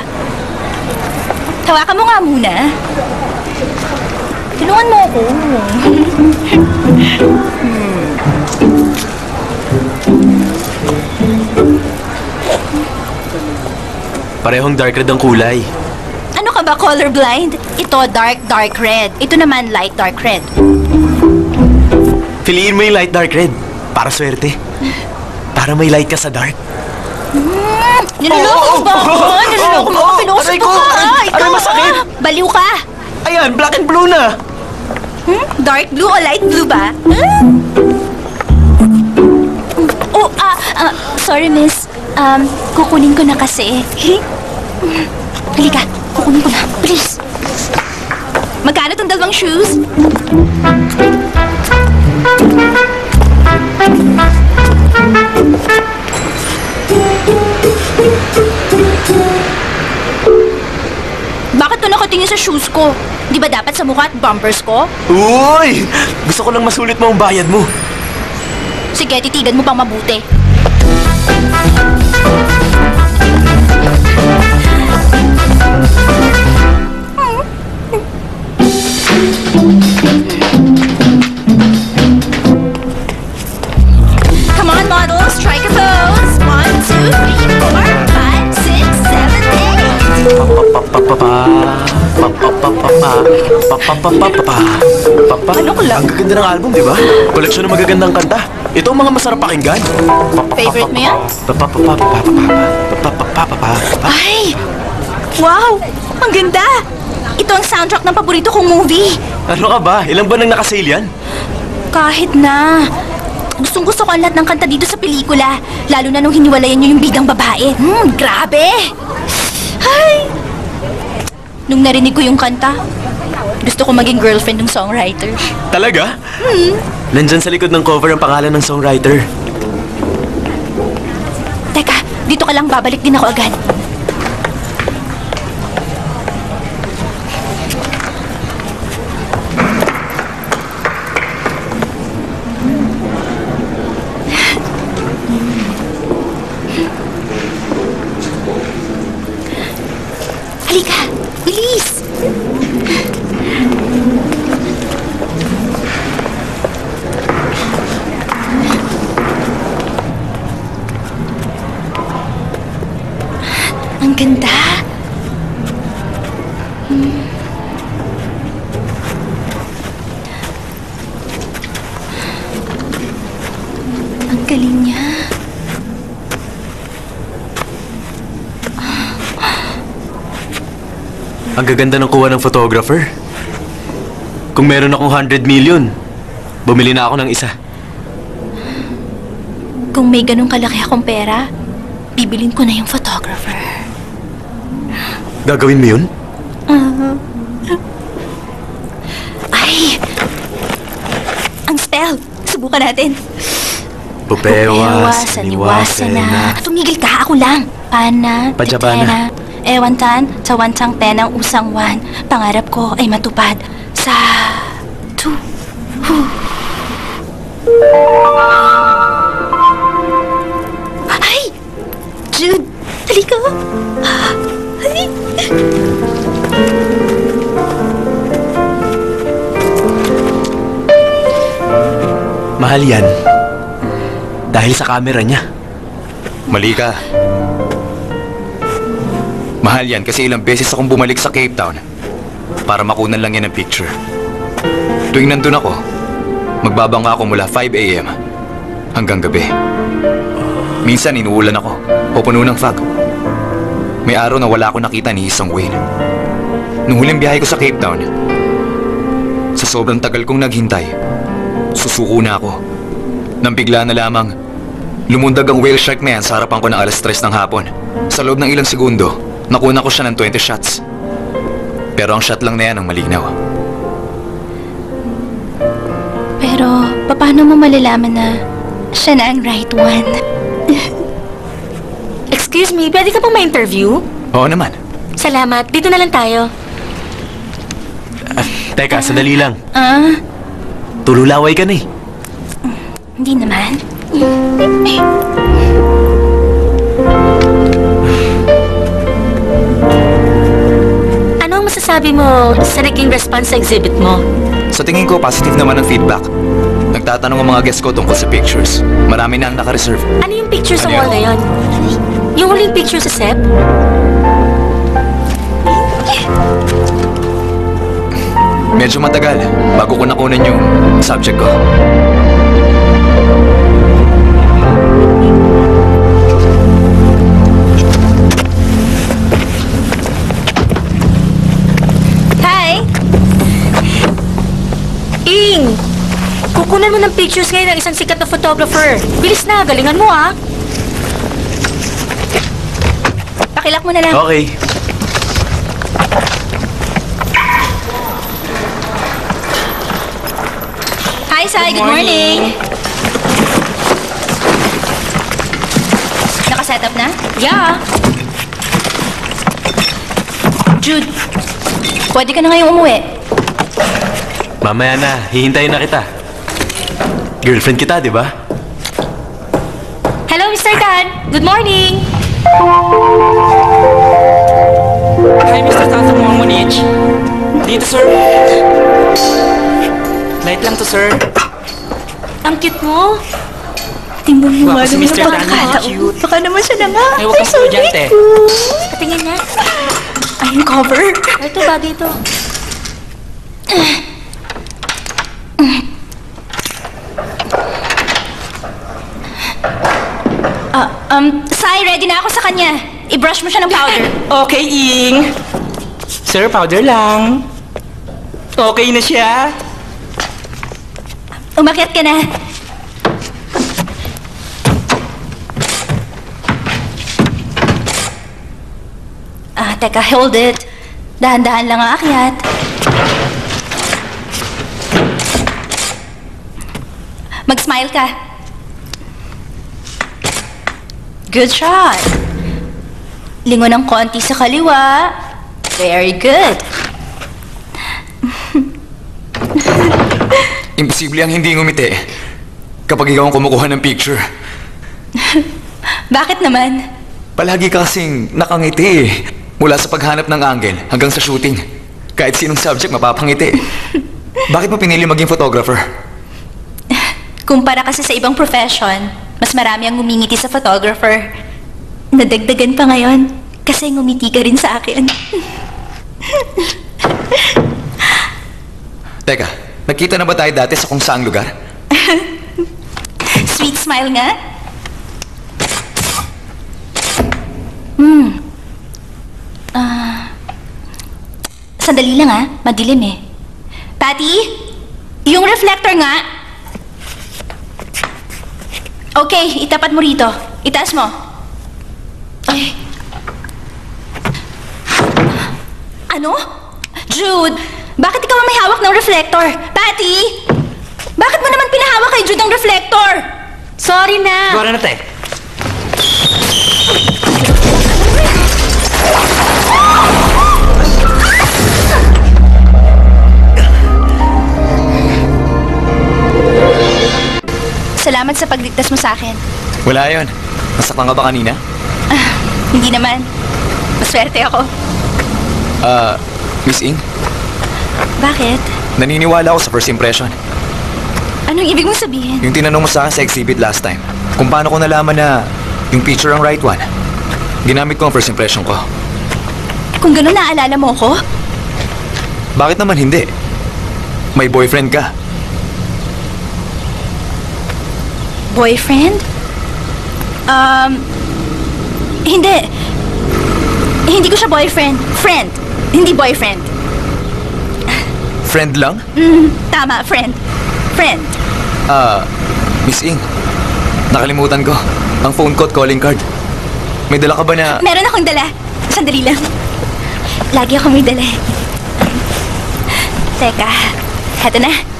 Tawakan mo nga muna. Tulungan mo ako. Parehong dark red ang kulay. Ano ka ba, colorblind? Ito, dark, dark red. Ito naman, light, dark red. Piliin mo yung light, dark red. Para swerte. Para may light ka sa dark. Niloloko ba ako? Niloloko mo ako? Pinuso ko ka! Aray, masakit! Baliw ka! Ayan, black and blue na! Dark blue o light blue ba? Sorry, miss. Kukunin ko na kasi. Halika, kukunin ko na. Please. Magkano tong dalawang shoes? Bakit ito nakatingin sa shoes ko? Di ba dapat sa mukha at bumpers ko? Uy! Gusto ko lang masulit mo ang bayad mo. Sige, titigan mo pang mabuti. Come on, models, strike a pose. 1, 2, 3, 4, 5, 6, 7, 8. Ano ko lang? Ang gaganda ng album, di ba? Koleksyon ng magagandang kanta. Ito ang mga masarap pakinggan. Favorite mo yan? Ay! Wow! Ang ganda! Ito ang soundtrack ng paborito kong movie. Ano ka ba? Ilang ba nang nakasale yan? Kahit na. Gustong-gusto ko ang lahat ng kanta dito sa pelikula. Lalo na nung hiniwalayan niyo yung bigang babae. Grabe! Ay! Nung narinig ko yung kanta, gusto ko maging girlfriend ng songwriter. Talaga? Nandyan sa likod ng cover ang pangalan ng songwriter. Teka, dito ka lang, babalik din ako agad. Ang gaganda ng kuha ng photographer. Kung meron akong 100 million, bumili na ako ng isa. Kung may ganong kalaki akong pera, bibilin ko na yung photographer. Gagawin mo yun? Ay! Ang spell! Subukan natin. Pupewa, saniwasa na. Tumigil ka, ako lang. Pana, titena. Ewan tan, sa wansang penang usang wan. Pangarap ko ay matupad sa... tu... hu... Ay! Jude! Halika! Ay! Mahal yan. Dahil sa camera niya. Mali ka. Mahal yan kasi ilang beses akong bumalik sa Cape Town para makunan lang yan ang picture. Tuwing nandun ako, magbabangka ako mula 5 AM hanggang gabi. Minsan inuulan ako o puno ng fog. May araw na wala akong nakita ni isang whale. Nung huling biyahe ko sa Cape Town, sa sobrang tagal kong naghintay, susuko na ako. Nang bigla na lamang, lumundag ang whale shark na yan sa harapan ko ng 3:00 ng hapon. Sa loob ng ilang segundo, nakuna ko siya ng 20 shots. Pero ang shot lang na yan ang malinaw. Pero, paano mo malalaman na siya na ang right one? Excuse me, pwede ka pong ma-interview? Oo naman. Salamat, dito na lang tayo. Teka, sandali lang. Tululaway ka na eh. Hindi naman. Ano ang masasabi mo sa naging response sa exhibit mo? Sa tingin ko, positive naman ang feedback. Nagtatanong ang mga guests ko tungkol sa pictures. Marami na ang nakareserve. Ano yung picture sa wall na yun? Yung huling picture sa set? Medyo matagal bago ko nakunan yung subject ko. Hi! Eng! Kukunan mo ng pictures ngayon ng isang sikat na photographer. Bilis na, galingan mo ah! Pakilak mo na lang. Okay. Hi, Sai. Good morning. Naka-set up na? Yeah. Jude, pwede ka na ngayong umuwi. Mamaya na. Hihintayin na kita. Girlfriend kita, di ba? Hello, Mr. Tan. Good morning. Hi, Mr. Tan. Sa mga munich. Dito, sir. Light lang to, sir. Ang cute mo. Tingnan mo nga naman ang pagkakataon. Baka naman siya na nga. Ay, huwag kang estudyante. Patingin na. Ayun, cover. Ito, bagay ito. Sai, ready na ako sa kanya. I-brush mo siya ng powder. Okay, Eng. Sir, powder lang. Okay na siya. Umakyat ka na. Teka, hold it. Dahan-dahan lang ang akyat. Mag-smile ka. Good shot. Lingon ng konti sa kaliwa. Very good. Imposible ang hindi ngumiti kapag ikaw ang kumukuha ng picture. Bakit naman? Palagi kasing nakangiti eh. Mula sa paghanap ng angle hanggang sa shooting. Kahit sinong subject mapapangiti. Bakit mo pinili maging photographer? Kumpara kasi sa ibang profession, mas marami ang ngumingiti sa photographer. Nadagdagan pa ngayon kasi ngumiti ka rin sa akin. Teka. Nakita na ba tayo dati sa kung saang lugar? Sweet smile nga. Sandali lang ah. Madilim eh. Patty? Yung reflector nga. Okay, itapat mo rito. Itaas mo. Ay. Ano? Jude! Bakit ikaw may hawak ng reflector? Patty! Bakit mo naman pinahawak kay Jude ang reflector? Sorry na! Gawin na tayo. Salamat sa pagligtas mo sa akin. Wala yun. Nasaktan ka ba kanina? Hindi naman. Maswerte ako. Miss Eng? Bakit? Naniniwala ako sa first impression. Anong ibig mong sabihin? Yung tinanong mo sa akin sa exhibit last time, kung paano ko nalaman na yung picture ang right one, ginamit ko ang first impression ko. Kung gano'n, naalala mo ko? Bakit naman hindi? May boyfriend ka. Boyfriend? Hindi. Hindi ko siya boyfriend. Friend. Hindi boyfriend. Friend lang? Tama, friend. Friend. Miss Eng, nakalimutan ko ang phone ko at calling card. May dala ka ba na... Meron akong dala. Sandali lang. Lagi akong may dala. Teka, heto na.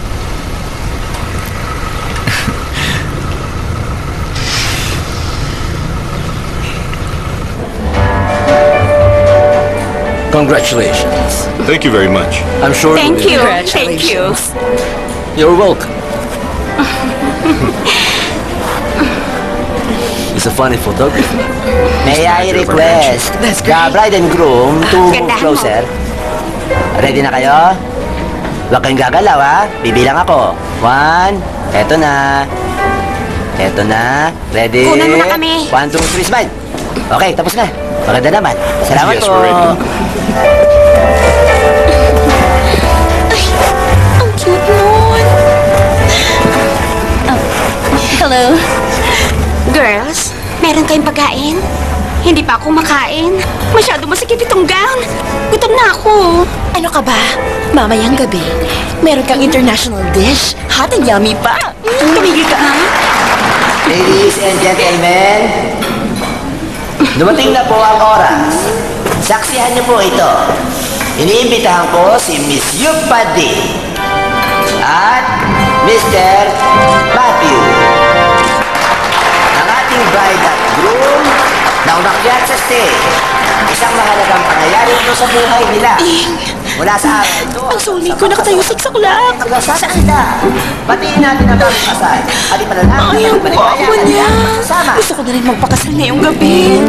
Congratulations. Thank you very much. I'm sure... Thank you. Thank you. You're welcome. It's a funny photography. May I request the bride and groom to move closer? Ready na kayo? Huwag kayong gagalaw, ha? Bibilang ako. 1, eto na. Eto na. Ready? Kunan mo na kami. 1, 2, 3, smile. Okay, tapos na. Maganda naman. Salamat po. Ay, ang cute nun. Hello. Girls, meron kayong pagkain? Hindi pa ako makain. Masyado masakit itong gown. Gutom na ako. Ano ka ba? Mamayang gabi, meron kang international dish. Hot and yummy pa. Kamigil ka, ha? Ladies and gentlemen, dumating na po ang oras. Saksihan niyo po ito. Iniimbitahan ko si Miss Patty at Mr. Matthew, ang ating bride at groom na umakyat sa stage. Isang mahalagang pangyayari ito sa buhay nila. Mula sa araw ito, ang sulit ko nakatayo sa saklap. Saan na? Batiin natin ang mga kasal. At ipanalangin na ang palimayan at ilang makasama. Gusto ko na rin magpakasal na yung gabi.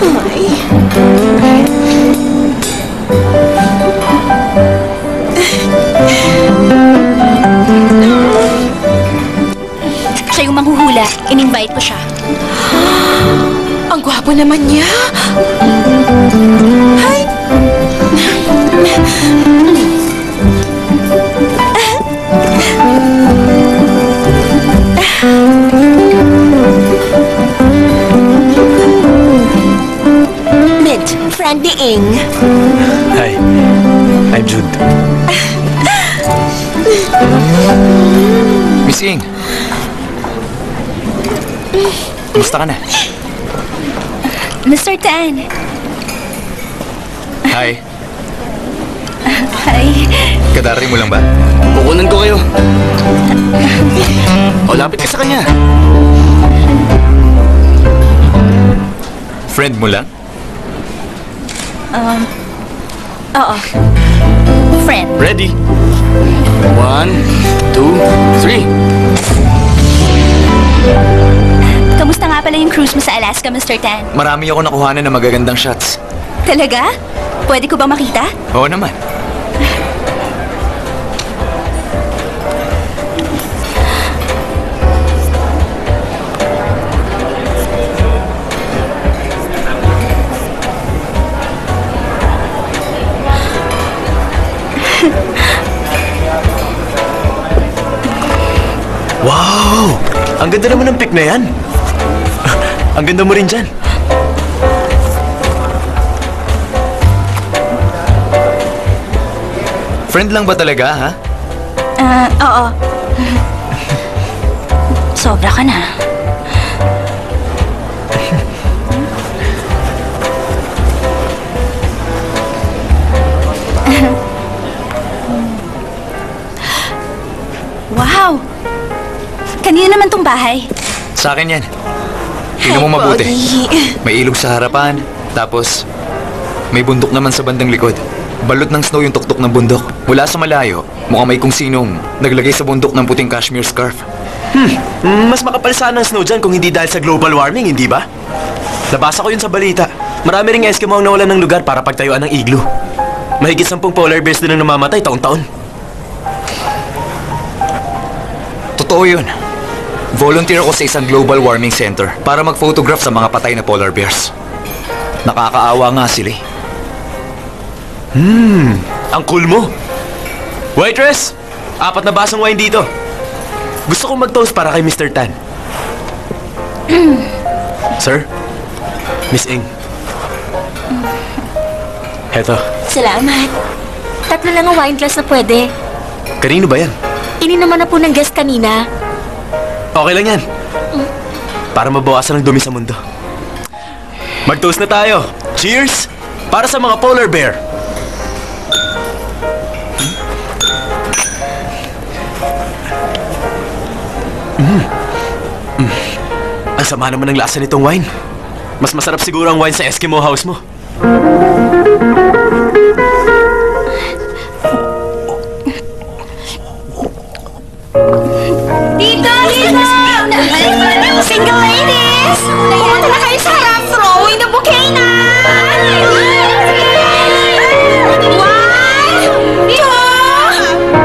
Umay. Siya yung manghuhula. In-invite ko siya. Ang gwapo naman niya. Hi! Mint, friend ni Eng. Hi, I'm Jude. Miss Eng, kumusta ka na? Mr. Tan. Hi. Hi. Kadari mo lang ba? Kukunan ko kayo. O, lapit ka sa kanya. Friend mo lang? Oo. Friend. Ready? 1, 2, 3. Kamusta nga pala yung cruise mo sa Alaska, Mr. Tan? Marami ako nakuhanan ng magagandang shots. Talaga? Pwede ko bang makita? Oo naman. Wow! Ang ganda naman ng pic na yan. Ang ganda mo rin dyan. Friend lang ba talaga, ha? Oo. Sobra ka na. Wow! Kanina naman tong bahay. Sa akin yan. Tingnan mo mabuti. May ilog sa harapan, tapos may bundok naman sa bandang likod. Balot ng snow yung tuktok ng bundok. Mula sa malayo, mukhang may kung sinong naglagay sa bundok ng puting cashmere scarf. Mas makapal sana ang snow dyan kung hindi dahil sa global warming, hindi ba? Nabasa ko yun sa balita. Marami ring Eskimo ang nawalan ng lugar para pagtayuan ng iglo. Mahigit 10 polar bears din ang namamatay taon-taon. Totoo yun. Volunteer ako sa isang global warming center para mag-photograph sa mga patay na polar bears. Nakakaawa nga sila. Ang cool mo. Waitress, 4 na basong wine dito. Gusto kong mag-toast para kay Mr. Tan. Sir, Miss Eng. Heto. Salamat. Tatlo lang ang wine dress na pwede. Kanino ba yan? Ininuman na po ng guest kanina. Okay lang yan. Para mabawasan ang dumi sa mundo. Mag-toast na tayo. Cheers! Para sa mga polar bear. Ang sama naman ng lasa nitong wine. Mas masarap siguro ang wine sa Eskimo house mo. Single ladies! Ayan na kayo sa harap! Throwing the bouquet na! 1, 2,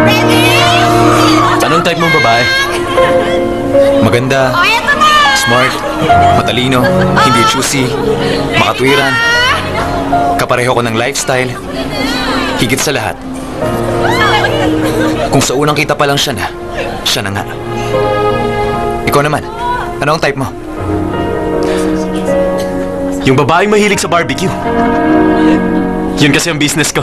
ready? Anong type mong babae? Maganda, smart, matalino, hindi choosy, makatwiran, kapareho ko ng lifestyle, higit sa lahat. Kung sa unang kita pa lang siya na nga. Ikaw naman. Ano ang type mo? Yung babaeng mahilig sa barbecue. Yun kasi ang business ko.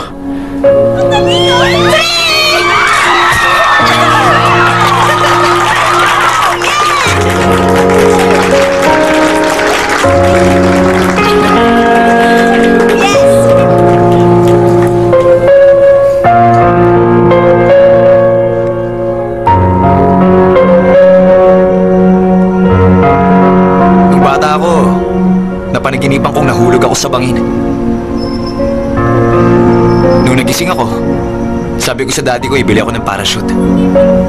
Naginipang kong nahulog ako sa bangin. Nung nagising ako, sabi ko sa daddy ko, ibili ako ng parachute.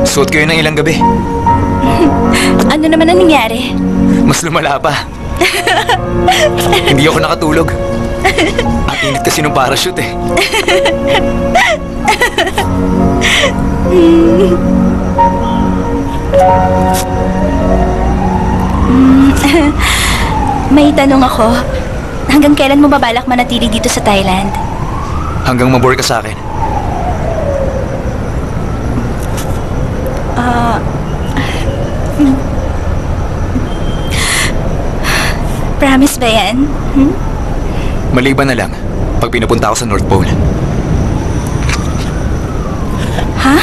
Suot ko yun ng ilang gabi. Ano naman ang nangyari? Mas lumala pa. Hindi ako nakatulog. Ang init kasi ng parachute eh. May tanong ako, hanggang kailan mo babalak manatili dito sa Thailand? Hanggang mabore ka sa akin. Promise ba yan? Maliban na lang, pag pinapunta ako sa North Pole. Ha?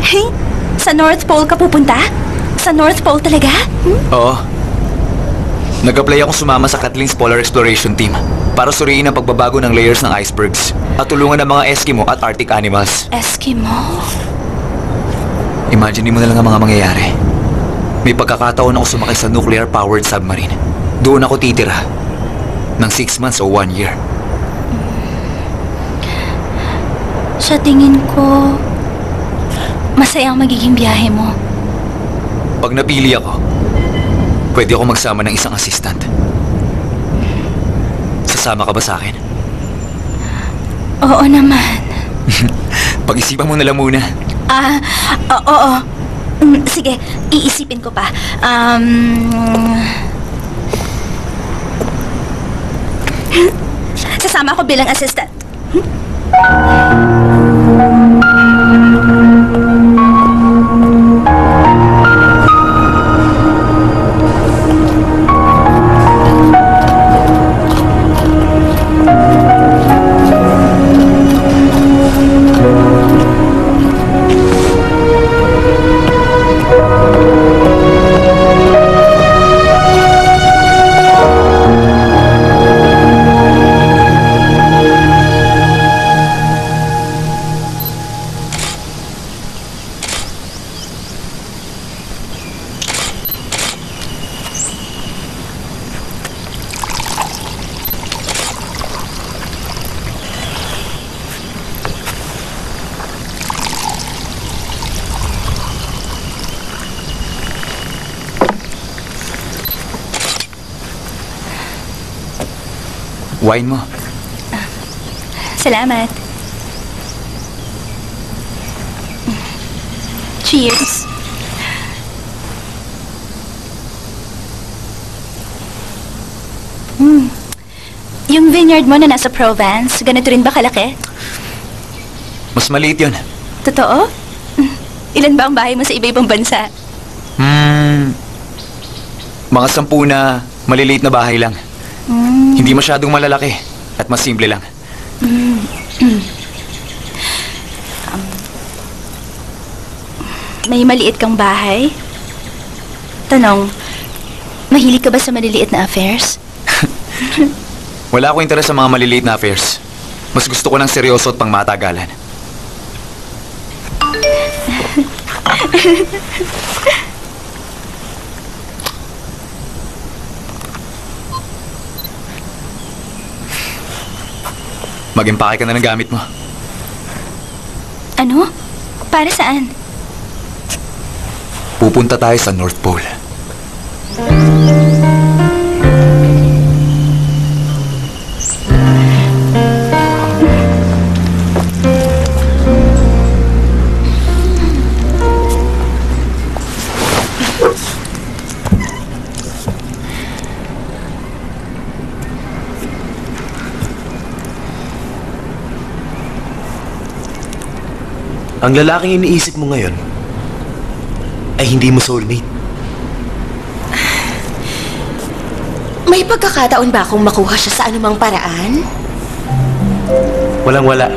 Hey, sa North Pole ka pupunta? Sa North Pole talaga? Oo. Nag-apply akong sumama sa Kathleen's Polar Exploration Team para suriin ang pagbabago ng layers ng icebergs at tulungan ang mga Eskimo at Arctic animals. Eskimo? Imagine mo na lang ang mga mangyayari. May pagkakataon ako sumakay sa nuclear-powered submarine. Doon ako titira ng 6 months o 1 year. Sa tingin ko, masaya ang magiging biyahe mo. Pag napili ako, pwede ako magsama ng isang assistant. Sasama ka ba sa akin? Oo naman. Pag-isipan mo na lang muna. Oo. Sige, iisipin ko pa. Sasama ako bilang assistant. Wine mo. Salamat. Cheers. Yung vineyard mo na nasa Provence, ganito rin ba kalaki? Mas maliit yun. Totoo? Ilan ba ang bahay mo sa iba-ibang bansa? Mga 10 na maliliit na bahay lang. Hindi masyadong malalaki at mas simple lang. May maliit kang bahay? Tanong, mahilig ka ba sa maliliit na affairs? Wala akong interes sa mga maliliit na affairs. Mas gusto ko ng seryoso at pangmatagalan. Mag-impake ka na ng gamit mo. Ano? Para saan? Pupunta tayo sa North Pole. Ang lalaking iniisip mo ngayon ay hindi mo soulmate. May pagkakataon ba akong makuha siya sa anumang paraan? Walang-wala.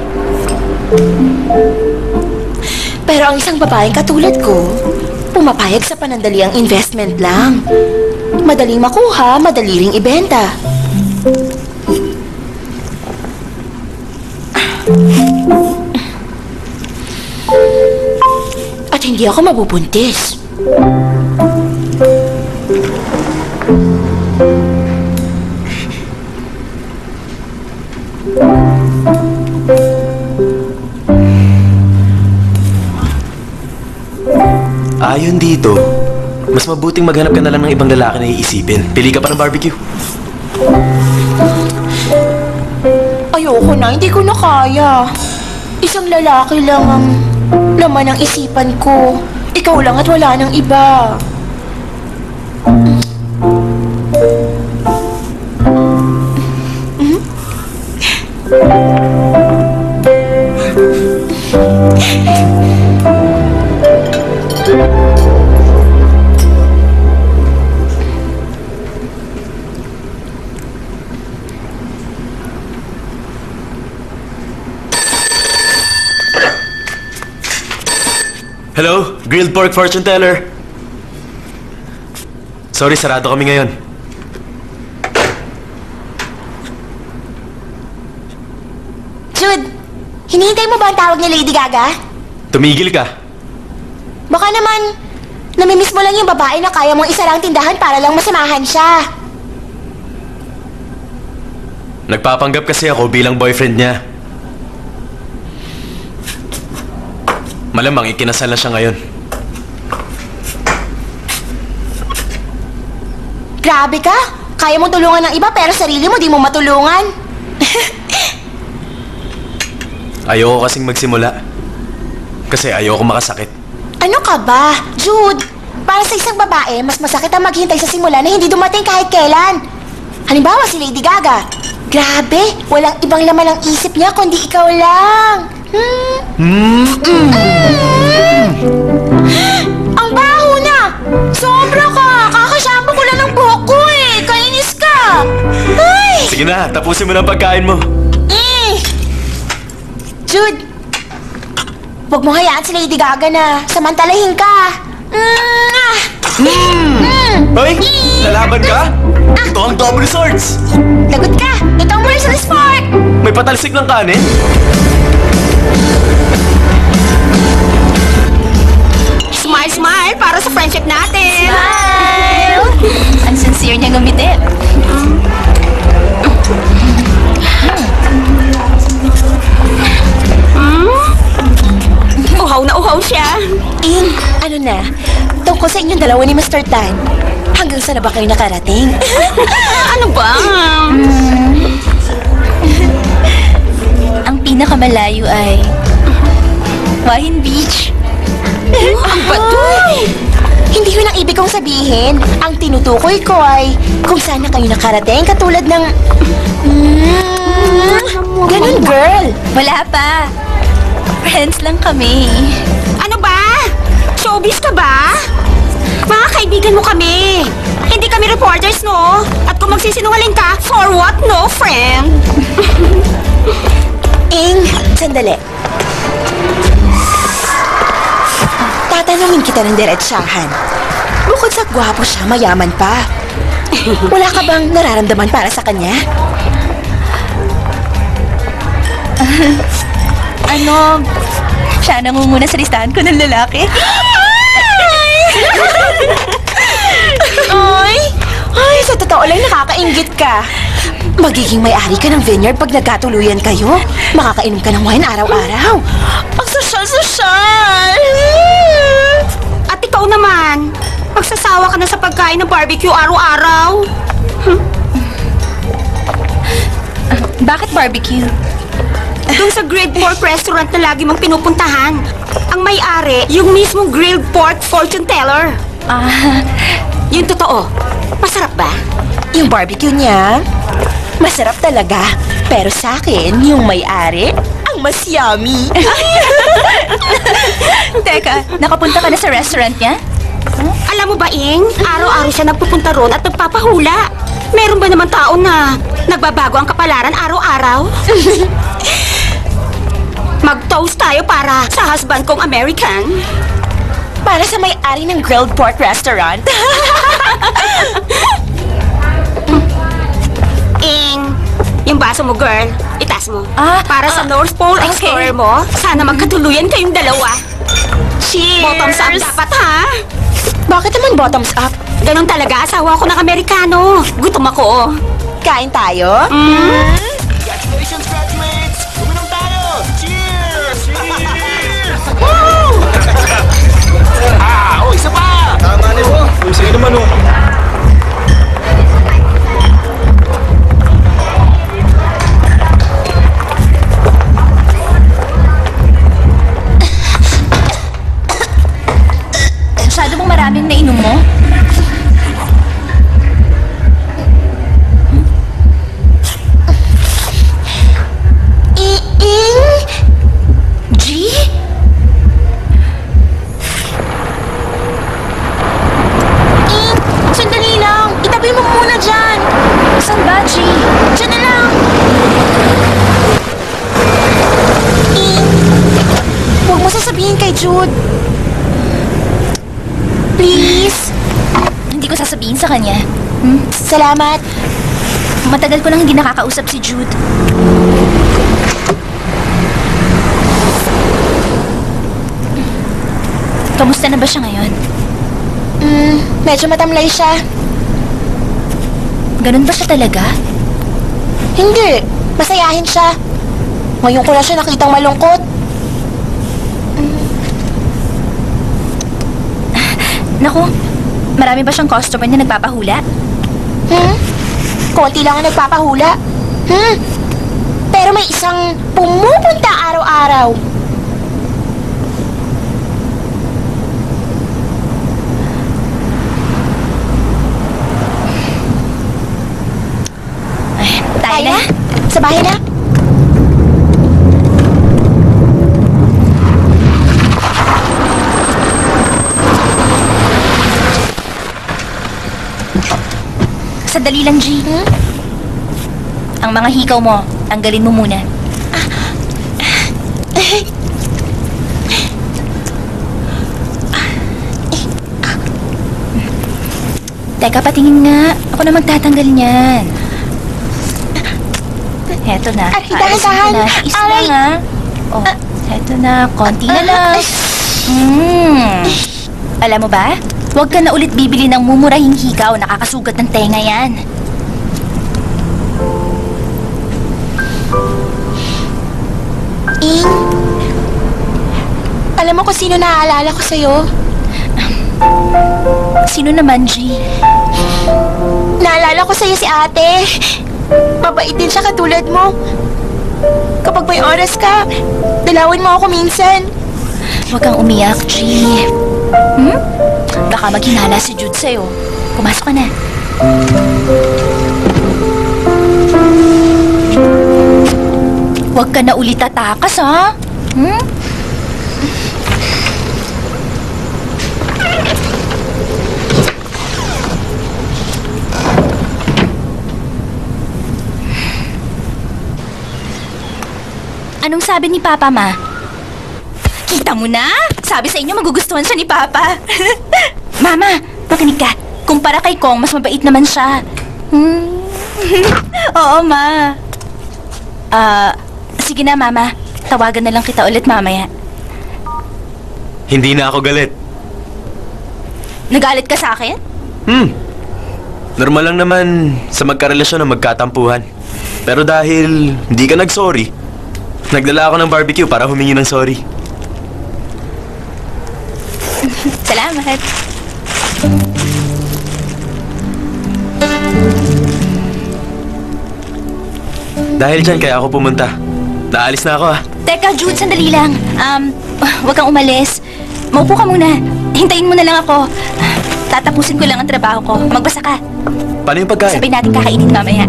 Pero ang isang babaeng katulad ko, pumapayag sa panandaliang investment lang. Madaling makuha, madali ring ibenta. Hindi ako mabubuntis. Ayon dito, mas mabuting maghanap ka na lang ng ibang lalaki na iisipin. Pili ka pa ng barbecue. Ayoko na, hindi ko na kaya. Isang lalaki lang ang laman ang isipan ko. Ikaw lang at wala nang iba. Hello? Grilled pork fortune teller. Sorry, sarado kami ngayon. Jude, hinihintay mo ba ang tawag ni Lady Gaga? Tumigil ka. Baka naman, namimiss mo lang yung babae na kaya mong isara ang tindahan para lang masamahan siya. Nagpapanggap kasi ako bilang boyfriend niya. Malamang ikinasal na siya ngayon. Grabe ka! Kaya mong tulungan ng iba pero sarili mo di mo matulungan. Ayoko kasing magsimula. Kasi ayoko makasakit. Ano ka ba? Jude, para sa isang babae, mas masakit ang maghintay sa simula na hindi dumating kahit kailan. Halimbawa si Lady Gaga. Grabe, walang ibang laman ang isip niya kundi ikaw lang. Ang baho niya! Sobra ka! Kakashampoo ko lang ng buhok ko eh! Kainis ka! Ay! Sige na, tapusin mo na ang pagkain mo. Jude! Huwag mo hayaan si Lady Gaga na samantalahin ka. Hoy! Lalaban ka? Ito ang double swords! Lagot ka! Ito ang merciless part! May patalsik ng kanin? Smile, smile! Para sa friendship natin! Smile! Ang sincere niya gumiti. Uhaw na uhaw siya. Eng, ano na? Tungkol sa inyong dalawa ni Mr. Tan, hanggang saan na ba kayo nakarating? Ano ba? Ang pinakamalayo ay Provence Beach. Ang batoy! Hindi yun ang ibig kong sabihin. Ang tinutukoy ko ay kung saan na kayo nakarating katulad ng... Ganun, girl! Wala pa. Friends lang kami. Ano ba? Showbiz ka ba? Mga kaibigan mo kami. Hindi kami reporters, no? At kung magsisinungaling ka, for what, no, friend? Eng, sandali. tatanungin kita ng diretsahan. Bukod sa gwapo siya, mayaman pa. Wala ka bang nararamdaman para sa kanya? Ano? Siya nangunguna sa listahan ko ng lalaki. Ay! Ay, sa totoo lang nakakainggit ka. Magiging may-ari ka ng vineyard pag nagkatuluyan kayo. Makakainom ka ng wine araw-araw. Ang sosyal-sosyal! At ikaw naman, magsasawa ka na sa pagkain ng barbecue araw-araw. Bakit barbecue? Doon sa grilled pork restaurant na lagi mong pinupuntahan. Ang may-ari, yung mismong grilled pork fortune teller. Yung totoo, masarap ba? Yung barbecue niya, masarap talaga. Pero sa akin, yung may-ari, ang mas yummy. Teka, nakapunta ka na sa restaurant niya? Huh? Alam mo ba, Eng? Araw-araw siya nagpupunta roon at nagpapahula. Meron ba naman tao na nagbabago ang kapalaran araw-araw? Mag-toast tayo para sa husband kong American. Para sa may-ari ng grilled pork restaurant. Ing, yung baso mo, girl, itaas mo. Para sa North Pole Explorer mo, sana magkatuluyan kayong dalawa. Cheers! Bottoms up dapat, ha? Bakit naman bottoms up? Ganun talaga, asawa ko ng Amerikano. Gutom ako, oh. Kain tayo? Congratulations, classmates! Uminom tayo! Cheers! Cheers! Woo! Ah, isa pa! Tama na po. Sige naman, oh. Masyado bang maraming nainom mo? Jude, please. Hindi ko sasabihin sa kanya. Salamat. Matagal ko nang hindi nakakausap si Jude. Kamusta na ba siya ngayon? Medyo matamlay siya. Ganun ba siya talaga? Hindi. Masayahin siya. Ngayon ko na siya nakitang malungkot. Naku, marami ba siyang customer na nagpapahula? Konti lang ang nagpapahula. Pero may isang pumupunta araw-araw. Ay, tayo na? Sa bahay na? Sandali lang, G. Ang mga hikaw mo, tanggalin mo muna. Teka, patingin nga. Ako na magtatanggal niyan. Heto na. Aray, na. Isa lang, ha? Oh, heto na. Konti na lang. Alam mo ba? Huwag ka na ulit bibili ng mumurahing hikaw. Nakakasugat ng tenga yan. Ing, alam mo kung sino naaalala ko sa'yo? Sino naman, G? Naalala ko sa'yo si ate. Mabait din siya katulad mo. Kapag may oras ka, dalawin mo ako minsan. Huwag kang umiyak, G. Baka maghinala si Jude sa'yo. Pumasok ka na. Huwag ka na ulit tatakas, ha? Anong sabi ni Papa, Ma? Kita mo na? Sabi sa inyo magugustuhan siya ni Papa. Mama, makinig ka. Kumpara kay Kong, mas mabait naman siya. Oo, Ma. Sige na, Mama. Tawagan na lang kita ulit mamaya. Hindi na ako galit. Nagalit ka sa akin? Normal lang naman sa magkarelasyon na magkatampuhan. Pero dahil hindi ka nag-sorry, nagdala ako ng barbecue para humingi ng sorry. Salamat. Dahil dyan, kaya ako pumunta. Naalis na ako, ha? Teka, Jude, sandali lang. Huwag kang umalis. Maupo ka muna. Hintayin mo na lang ako. Tatapusin ko lang ang trabaho ko. Magbasa ka. Paano yung pagkain? Sabihin natin kakainin mamaya.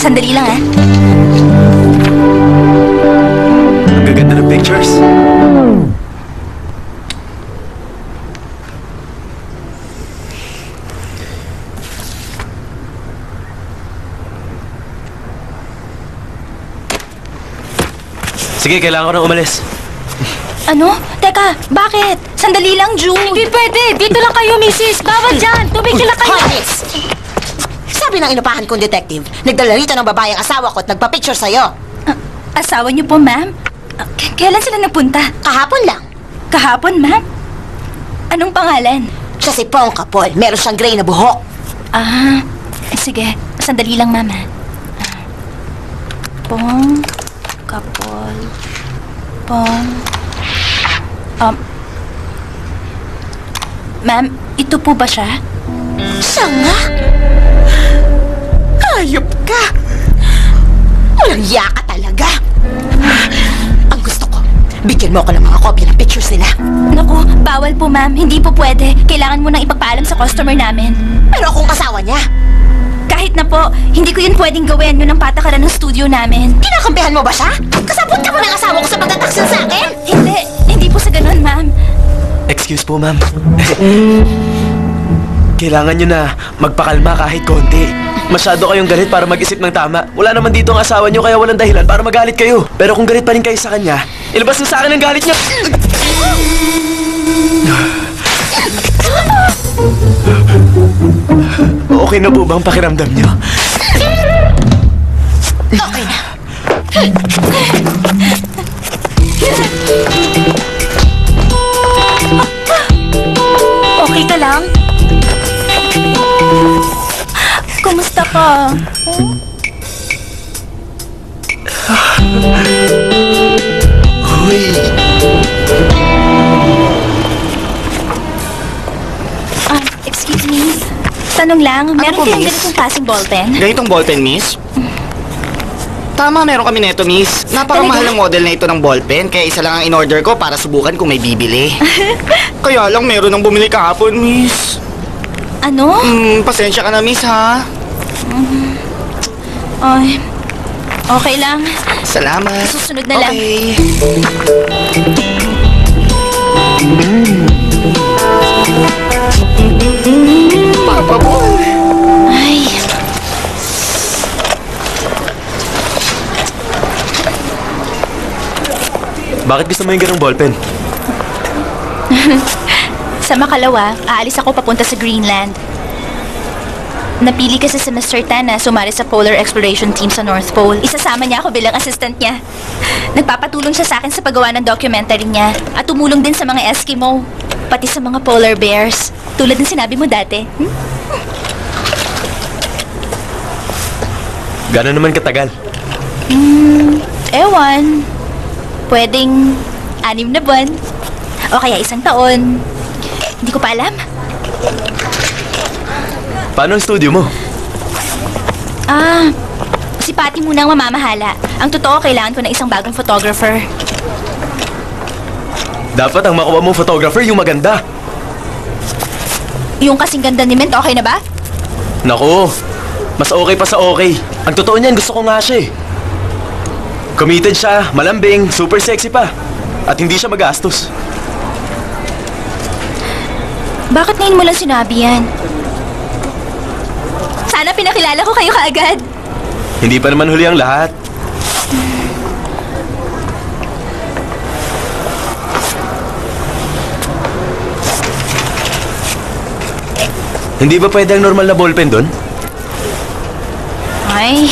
Sandali lang, ha? Ang gaganda ng pictures. Sige, kailangan ko nang umalis. Ano? Teka, bakit? Sandali lang, Jude. Hindi pwede. Dito lang kayo, misis. Bawal dyan. Tumigil na kayo. Horace! Sabi ng inupahan kong detective, nagdala rito ng babaeng asawa ko at nagpa-picture sa'yo. Asawa niyo po, ma'am? Kailan sila napunta? Kahapon lang. Kahapon, ma'am? Anong pangalan? Siya si Pong Kapol. Meron siyang gray na buhok. Sige. Sandali lang, ma'am. Pong Kapol. Pong. Ma'am, ito po ba siya? Siya nga? Hayop ka! Walang iya ka talaga! Ang gusto ko, bigyan mo ako ng mga kopya ng pictures nila. Naku, bawal po, ma'am. Hindi po pwede. Kailangan mo nang ipagpaalam sa customer namin. Pero akong kasawa niya. Kahit na po, hindi ko yun pwedeng gawin. Yun ang patakaran ng studio namin. Kinakampihan mo ba siya? Kasabot ka mo ng asawa ko sa pagtataksin sa akin? Hindi. Hindi po sa ganun, ma'am. Excuse po, ma'am. Kailangan nyo na magpakalma kahit konti. Masyado kayong galit para mag-isip ng tama. Wala naman dito ang asawa nyo, kaya walang dahilan para magalit kayo. Pero kung galit pa rin kayo sa kanya, ilabas nyo sa akin ang galit nyo. Okay na po ba ang pakiramdam niyo? Okay na. Okay ka lang? Kumusta ka? Excuse me, tanong lang, meron kayong ganitong klaseng ballpen? Ganitong ballpen, miss? Tama, meron kami neto, miss. Napakamahal ang model na ito ng ballpen, kaya isa lang ang in-order ko para subukan kung may bibili. Kaya lang, meron ang bumili kahapon, miss. Ano? Pasensya ka na, miss, ha? Ay, okay lang. Salamat. Susunod na lang. Okay. Papa boy. Ay. Bakit gusto mo yung ganong ballpen? Sa makalawa, aalis ako papunta sa Greenland. Napili kasi si Mr. Tan na sumali sa Polar Exploration Team sa North Pole. Isasama niya ako bilang assistant niya. Nagpapatulong siya sa akin sa paggawa ng documentary niya at tumulong din sa mga Eskimo. Pati sa mga polar bears. Tulad ng sinabi mo dati. Gano'n naman katagal? Ewan. Pwedeng 6 na buwan. O kaya 1 taon. Hindi ko pa alam. Paano ang studio mo? Si Patty muna ang mamamahala. Ang totoo, kailangan ko na isang bagong photographer. Dapat ang makuha mong photographer yung maganda. Yung kasing ganda ni Mint, okay na ba? Naku, mas okay pa sa okay. Ang totoo niyan, gusto ko nga siya eh. Committed siya, malambing, super sexy pa. At hindi siya magastos. Bakit ngayon mo lang sinabi yan? Sana pinakilala ko kayo kaagad. Hindi pa naman huli ang lahat. Hindi ba pwedeng normal na ballpen doon? Ay,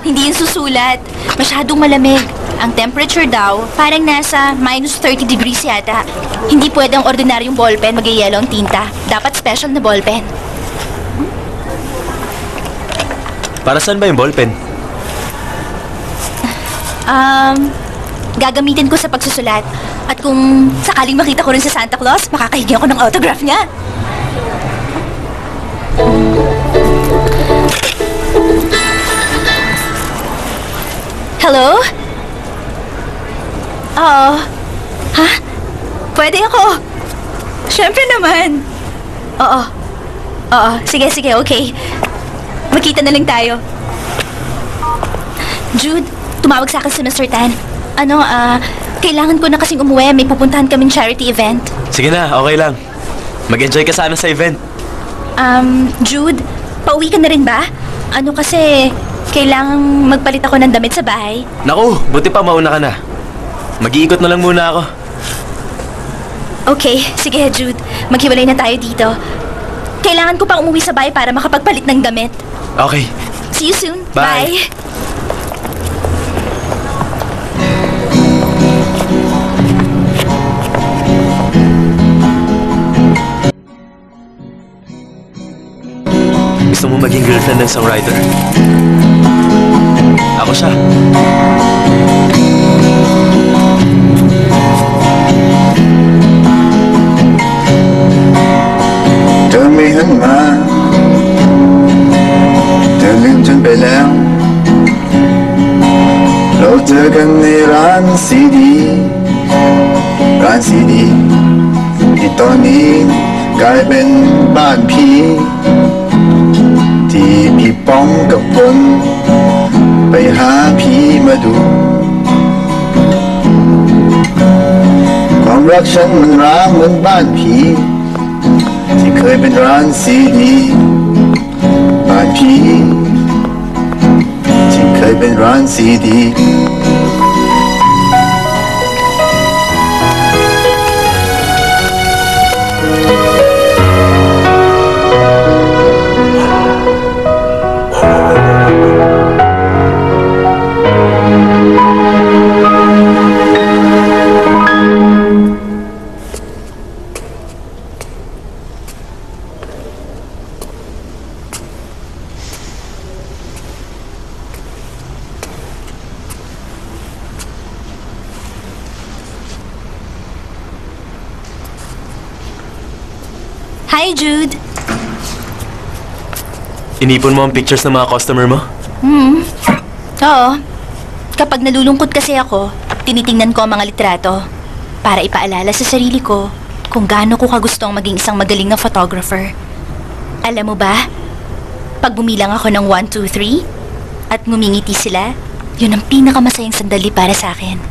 hindi yun susulat. Masyadong malamig. Ang temperature daw, parang nasa -30 degrees yata. Hindi pwedeng ordinaryong ballpen mag-yellow ang tinta. Dapat special na ballpen. Para saan ba yung ballpen? Gagamitin ko sa pagsusulat. At kung sakaling makita ko rin sa Santa Claus, makakahingi ako ng autograph niya. Hello? Oo. Ha? Pwede ako? Siyempre naman. Oo. Oo. Sige, sige. Okay. Magkita na lang tayo. Jude, tumawag sa akin si Mr. Tan. Ano, kailangan ko na kasing umuwi. May pupuntahan kaming charity event. Sige na. Okay lang. Mag-enjoy ka sana sa event. Jude, pauwi ka na rin ba? Ano kasi... Kailangang magpalit ako ng damit sa bahay. Naku, buti pa mauna ka na. Mag-iikot na lang muna ako. Okay, sige Jude. Maghiwalay na tayo dito. Kailangan ko pang umuwi sa bahay para makapagpalit ng damit. Okay. See you soon. Bye. Bye. Gusto mo maging girlfriend ng songwriter? Ako siya. Dami naman Dalindun belam Lotagan ni Ran CD Ito ni Gai ben ban pi Ti pi pong kaponไปหาผีมาดูความรักฉันมันร้างเหมือนบ้านผีที่เคยเป็นร้านซีดีบ้านผีที่เคยเป็นร้านซีดีJude. Inipon mo ang pictures ng mga customer mo? Hmm. Oo. Kapag nalulungkot kasi ako, tinitingnan ko ang mga litrato para ipaalala sa sarili ko kung gaano ko kagustong maging isang magaling na photographer. Alam mo ba, pag bumilang ako ng 1, 2, 3 at ngumingiti sila, yun ang pinakamasayang sandali para sa akin.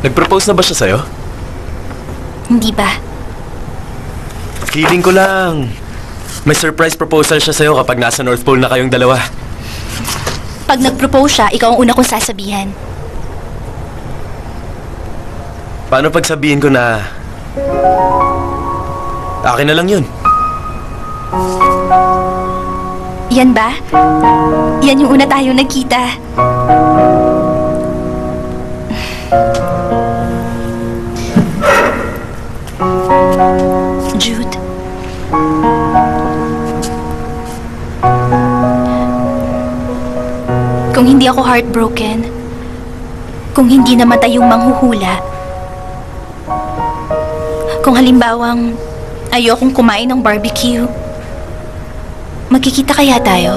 Nag-propose na ba siya sa'yo? Hindi ba? Feeling ko lang. May surprise proposal siya sa'yo kapag nasa North Pole na kayong dalawa. Pag nag-propose siya, ikaw ang una kong sasabihan. Paano pag sabihin ko na... Akin na lang yun? Yan ba? Yan yung una tayong nagkita. Jude, kung hindi ako heartbroken, kung hindi namatay yung manghuhula, kung halimbawang ayokong kumain ng barbecue, magkikita kaya tayo?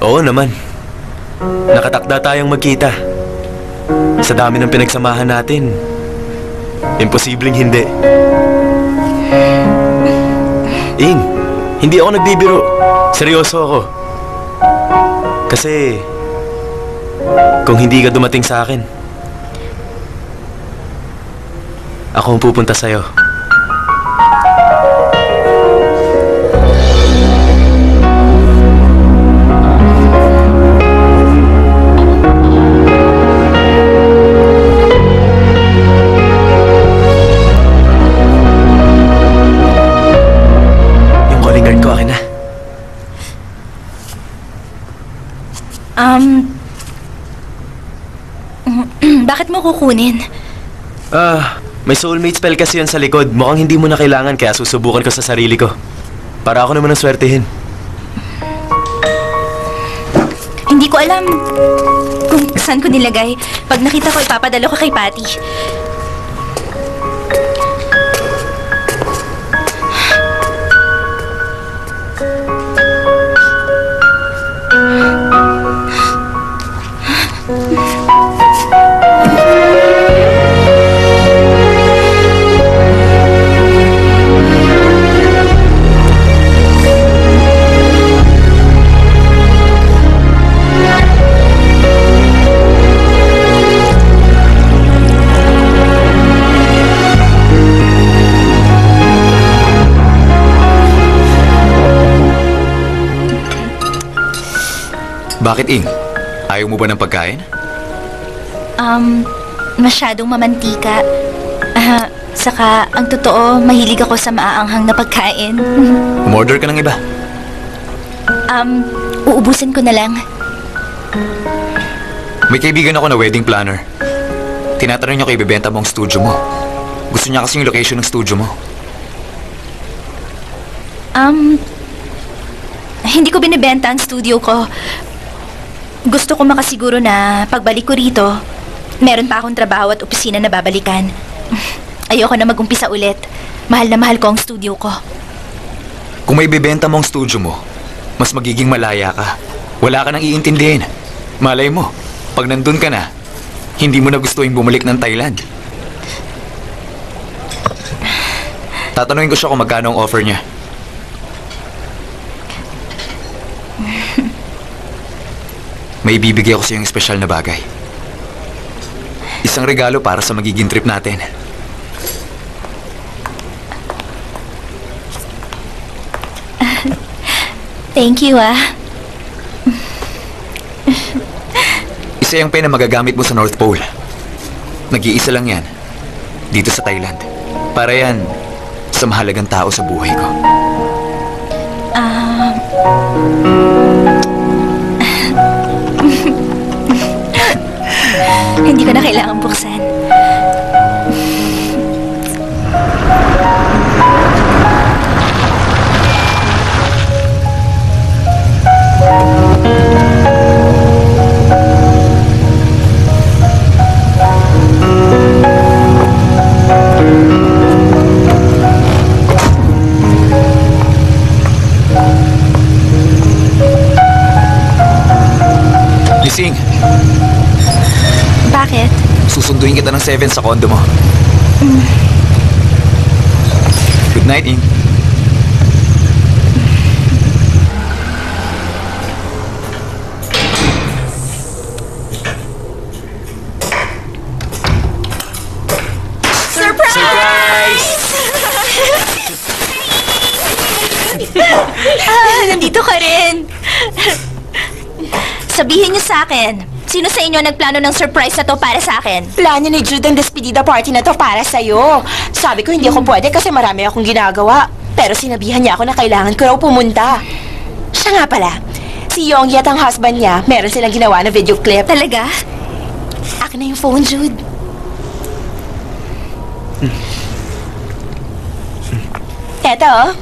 Oo naman. Nakatakda tayong magkita. Sa dami ng pinagsamahan natin, imposibleng hindi. Eng, hindi ako nagbibiro. Seryoso ako. Kasi, kung hindi ka dumating sa akin, Ako ang pupunta sa'yo. Yung calling card ko, akin na. Bakit mo kukunin? May soulmate spell kasi yun sa likod. Mukhang hindi mo na kailangan, kaya susubukan ko sa sarili ko. Para ako naman ang swertihin. Hindi ko alam kung saan ko nilagay. Pag nakita ko, ipapadala ko kay Patty. Bakit, Eng? Ayaw mo ba ng pagkain? Masyadong mamantika. Saka, ang totoo, mahilig ako sa maaanghang na pagkain. Umorder ka ng iba? Uubusin ko na lang. May kaibigan ako na wedding planner. Tinatanong niya kung ibebenta mo ang studio mo. Gusto niya kasi yung location ng studio mo. Hindi ko binibenta ang studio ko. Gusto ko makasiguro na pagbalik ko rito, meron pa akong trabaho at opisina na babalikan. Ayoko na mag-umpisa ulit. Mahal na mahal ko ang studio ko. Kung may bibenta mo ang studio mo, mas magiging malaya ka. Wala ka nang iintindihin. Malay mo, pag nandun ka na, hindi mo na gusto yung bumalik ng Thailand. Tatanungin ko siya kung magkano ang offer niya. May ibibigay ako sa iyong espesyal na bagay. Isang regalo para sa magiging trip natin. Thank you, Isa yung pen na magagamit mo sa North Pole. Nag-iisa lang yan. Dito sa Thailand. Para yan sa mahalagang tao sa buhay ko. Hindi ko na kailangan buksan. Lising! Bakit? Susunduin kita ng 7 sa kondo mo. Good night, Eng. Surprise! Nandito ka rin. Sabihin niyo sa akin, sino sa inyo nagplano ng surprise na to para sa akin? Plano ni Jude ang despedida party na to para sa'yo. Sabi ko hindi ako pwede kasi marami akong ginagawa. Pero sinabihan niya ako na kailangan ko raw pumunta. Siya nga pala, si Yong at ang husband niya, meron silang ginawa na video clip. Talaga? Akin na yung phone, Jude. Eto.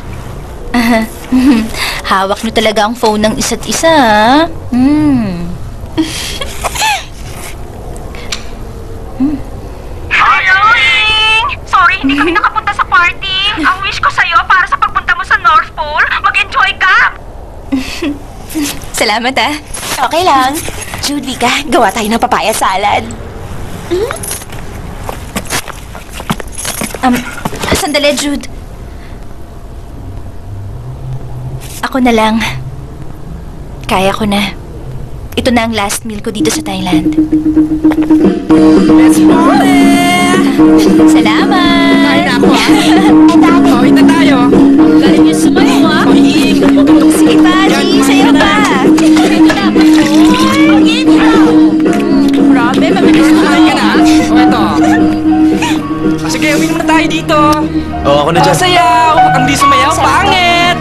Hawak niyo talaga ang phone ng isa't isa, ha? Hello, Eng! Sorry, hindi kami nakapunta sa party. Ang wish ko sa'yo para sa pagpunta mo sa North Pole, mag-enjoy ka! Salamat, ah. Okay lang. Jude, Lika, gawa tayo ng papaya salad. Sandali, Jude. Ako na lang. Kaya ko na. Ito na ang last meal ko dito sa Thailand. Let's roll it! Salamat! Kain na ako, ah. Eto ako. O, ito tayo. Galing yung sumayo, ah. O, iing. Sige, Patty. Sa'yo pa. Ito na. O, game na. Grabe, mabilis ko. Kain ka na. O, eto. Sige, uminom na tayo dito. O, ako na dyan. Sayaw. Ang di sumayaw, pangit.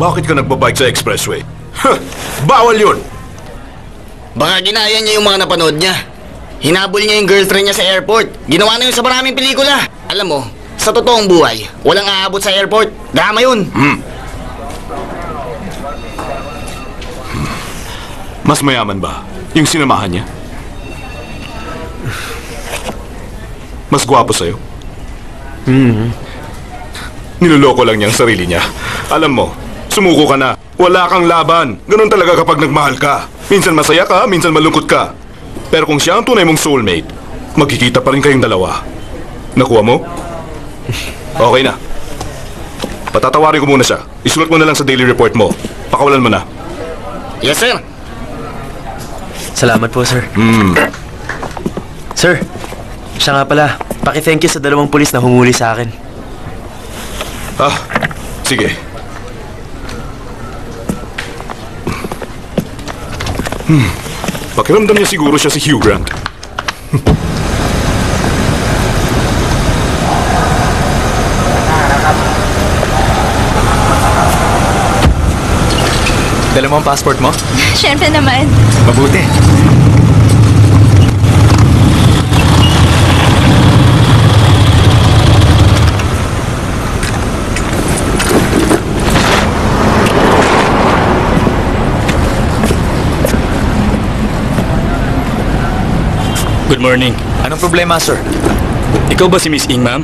Bakit ka nagbabike sa expressway? Huh! Bawal yun! Baka ginaya niya yung mga napanood niya. Hinabol niya yung girlfriend niya sa airport. Ginawa na yun sa maraming pelikula. Alam mo, sa totoong buhay, walang aabot sa airport. Dama yun. Mas mayaman ba yung sinamahan niya? Mas gwapo sa'yo? Niloloko lang niya ang sarili niya. Alam mo, sumuko ka na. Wala kang laban. Ganun talaga kapag nagmahal ka. Minsan masaya ka, minsan malungkot ka. Pero kung siya ang tunay mong soulmate, magkikita pa rin kayong dalawa. Nakuha mo? Okay na. Patatawarin ko muna siya. Isulat mo na lang sa daily report mo. Pakawalan mo na. Yes, sir. Salamat po, sir. Sir, siya nga pala. Paki-thank you sa dalawang pulis na humuli sa akin. Ah, sige. Pakiramdam niya siguro siya si Hugh Grant. Dala mo ang passport mo? Siyempre naman. Mabuti. Good morning. Anong problema, sir? Ikaw ba si Miss Eng, ma'am?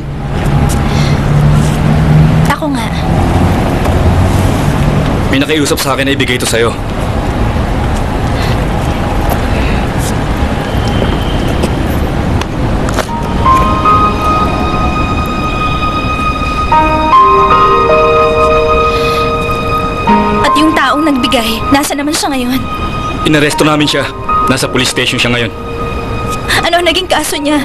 Ako nga. May nakiusap sa akin na ibigay ito sa'yo. nagbigay? Nasaan naman siya ngayon? Inaresto namin siya. Nasa police station siya ngayon. Ano ang naging kaso niya?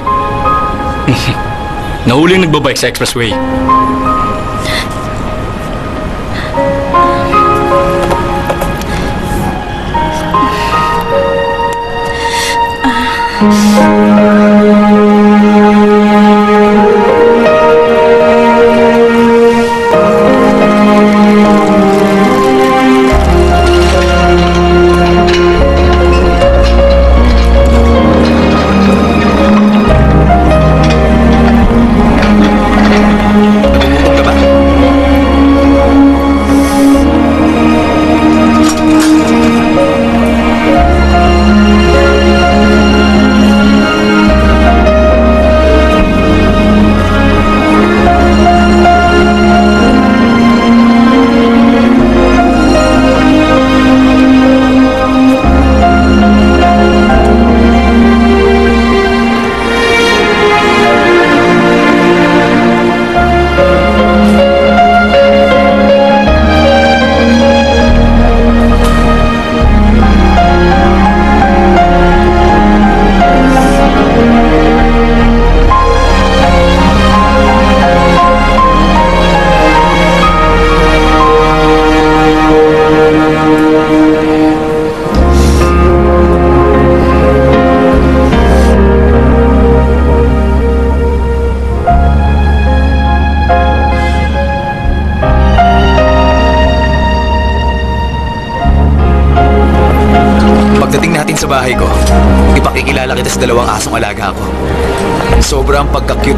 Nahuling nagbabike sa expressway.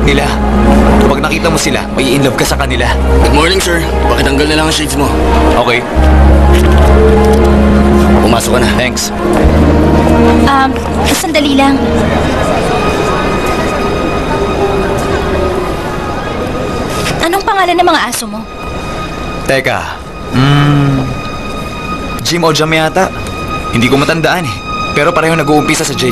Nila. Pag nakita mo sila, may in love ka sa kanila. Good morning, sir. Pakitanggal na lang ang shades mo. Okay. Pumasok ka na. Thanks. Sandali lang. Anong pangalan ng mga aso mo? Teka. Jim o Jam yata. Hindi ko matandaan eh. Pero pareho nag-uumpisa sa J.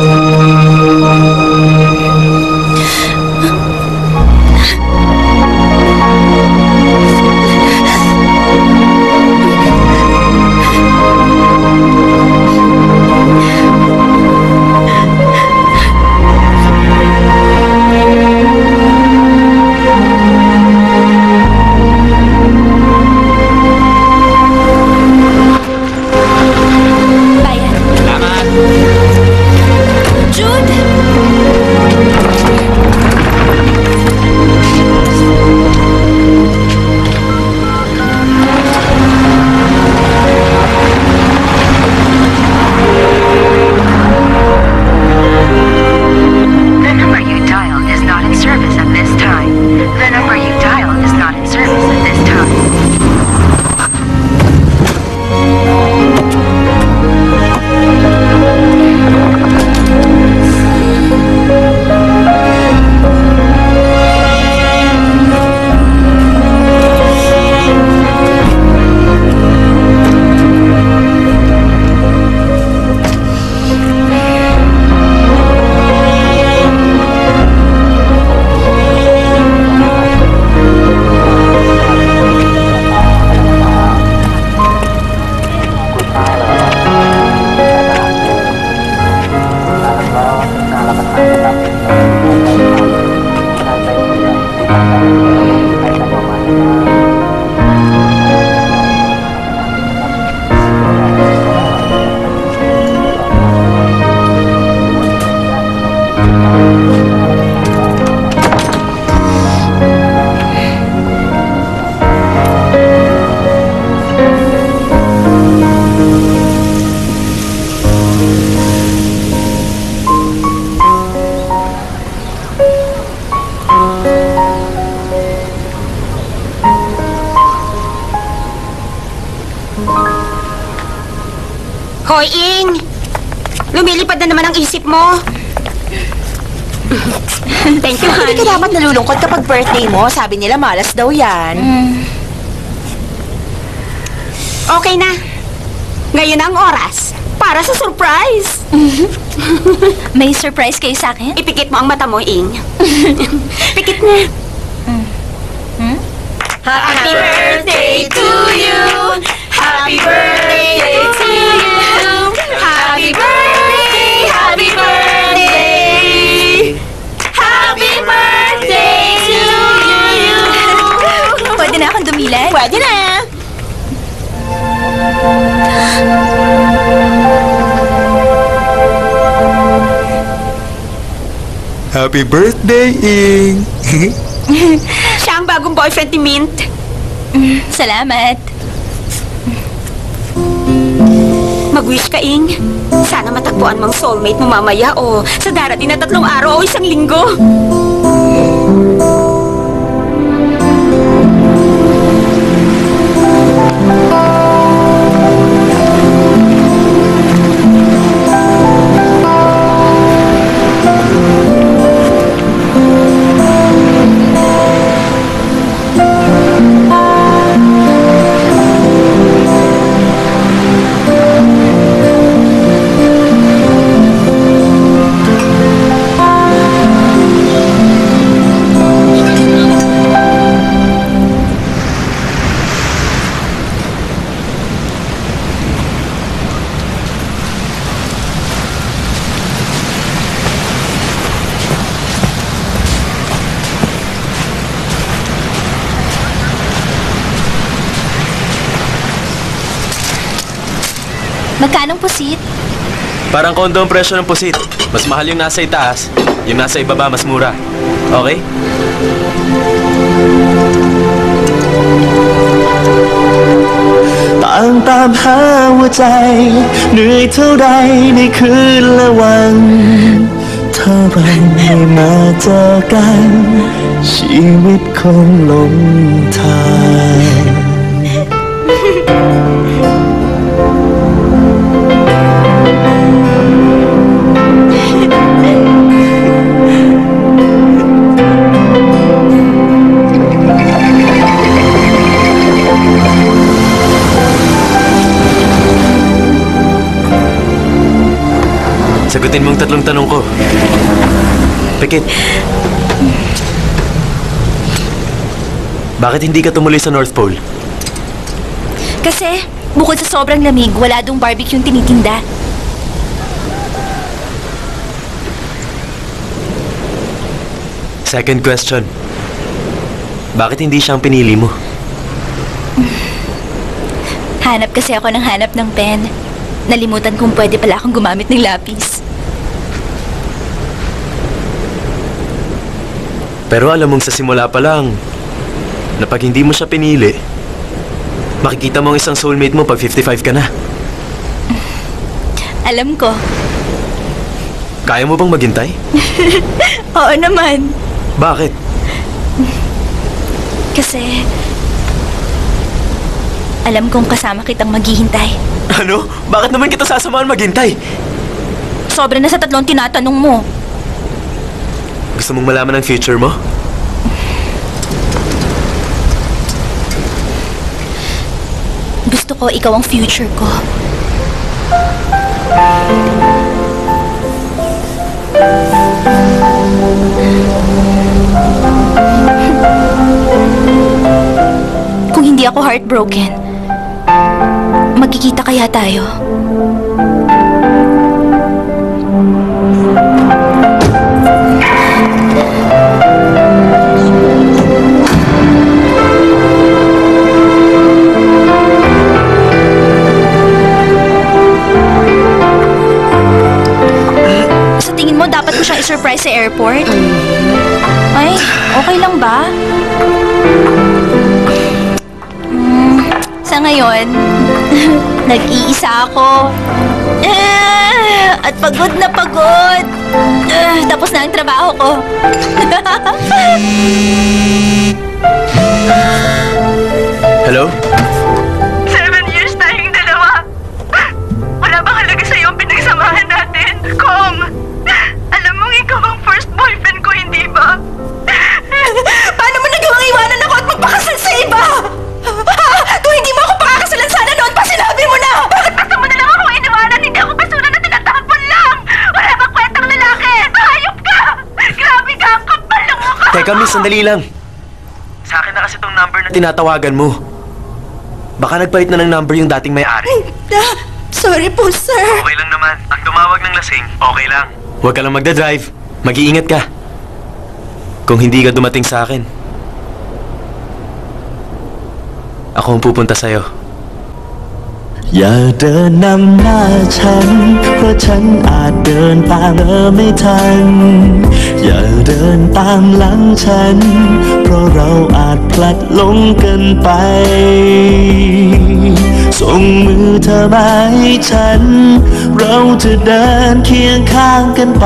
Hoy, Eng! Lumilipad na naman ang isip mo. Thank you, honey. Hindi ka dapat nalulungkot kapag birthday mo. Sabi nila malas daw yan. Okay na. Ngayon ang oras para sa surprise. May surprise kayo sa akin? Ipikit mo ang mata mo, Eng. Pikit na. Happy birthday to you. Happy birthday to you. Happy birthday, happy birthday. Happy birthday to you. Pwede na akong dumilan? Pwede na. Happy birthday, Eng! Siya ang bagong boyfriend ni Mint. Salamat. Mag-wish ka, Eng. Sana matagpuan mong soulmate mo mamaya o sa darating na 3 araw o 1 linggo. Magkano'ng pusit? Parang kondo ang presyo ng pusit. Mas mahal yung nasa itaas. Yung nasa ibaba, mas mura. Okay? Tามหา หัวใจเหนื่อยเท่าใดในคืนละวันเท่าไรไม่มาเจอกันชีวิตคงหลงทาง Sagutin mong 3 tanong ko. Pikit. Bakit hindi ka tumuloy sa North Pole? Kasi, bukod sa sobrang lamig, wala dong barbecue yung tinitinda. Second question. Bakit hindi siyang pinili mo? Hanap kasi ako ng hanap ng pen. Nalimutan kung pwede pala akong gumamit ng lapis. Pero alam mong sa simula pa lang, na pag hindi mo siya pinili, makikita mo ang isang soulmate mo pag 55 ka na. Alam ko. Kaya mo bang maghintay? Oo naman. Bakit? Kasi, alam kong kasama kitang maghihintay. Ano? Bakit naman kita sasamahan maghintay? Sobra na sa 3 tinatanong mo. Gusto mong malaman ang future mo? Gusto ko ikaw ang future ko. Kung hindi ako heartbroken, magkikita kaya tayo? Surprise sa airport? Ay, okay lang ba? Sa ngayon, nag-iisa ako. At pagod na pagod. Tapos na ang trabaho ko. Hello? 7 years tayong dalawa. Wala bang halaga sa'yo ang pinagsamahan natin, Kong? Ikaw ang first boyfriend ko, hindi ba? Paano mo nagawang iwanan ako at magpakasal sa iba? Kung hindi mo ako pakakasalan sana noon pa, sinabi mo na! Bakit basta mo na lang ako iniwanan? Hindi ako basunan na tinatapon lang! Wala bang kwentang lalaki? Hayop ka! Grabe ka! Kapal lang mo ka! Teka, miss, sandali lang. Sa akin akin na kasi tong number na tinatawagan mo. Baka nagpalit na ng number yung dating may-ari. Sorry po, sir. Okay lang naman. Ang tumawag ng lasing, okay lang. Huwag ka lang magdadrive. Mag-iingat ka. Kung hindi ka dumating sa akin, ako ang pupunta sa'yo.อย่าเดินนำหน้าฉันเพราะฉันอาจเดินตามเธอไม่ทันอย่าเดินตามหลังฉันเพราะเราอาจพลัดหลงกันไปส่งมือเธอมาให้ฉันเราจะเดินเคียงข้างกันไป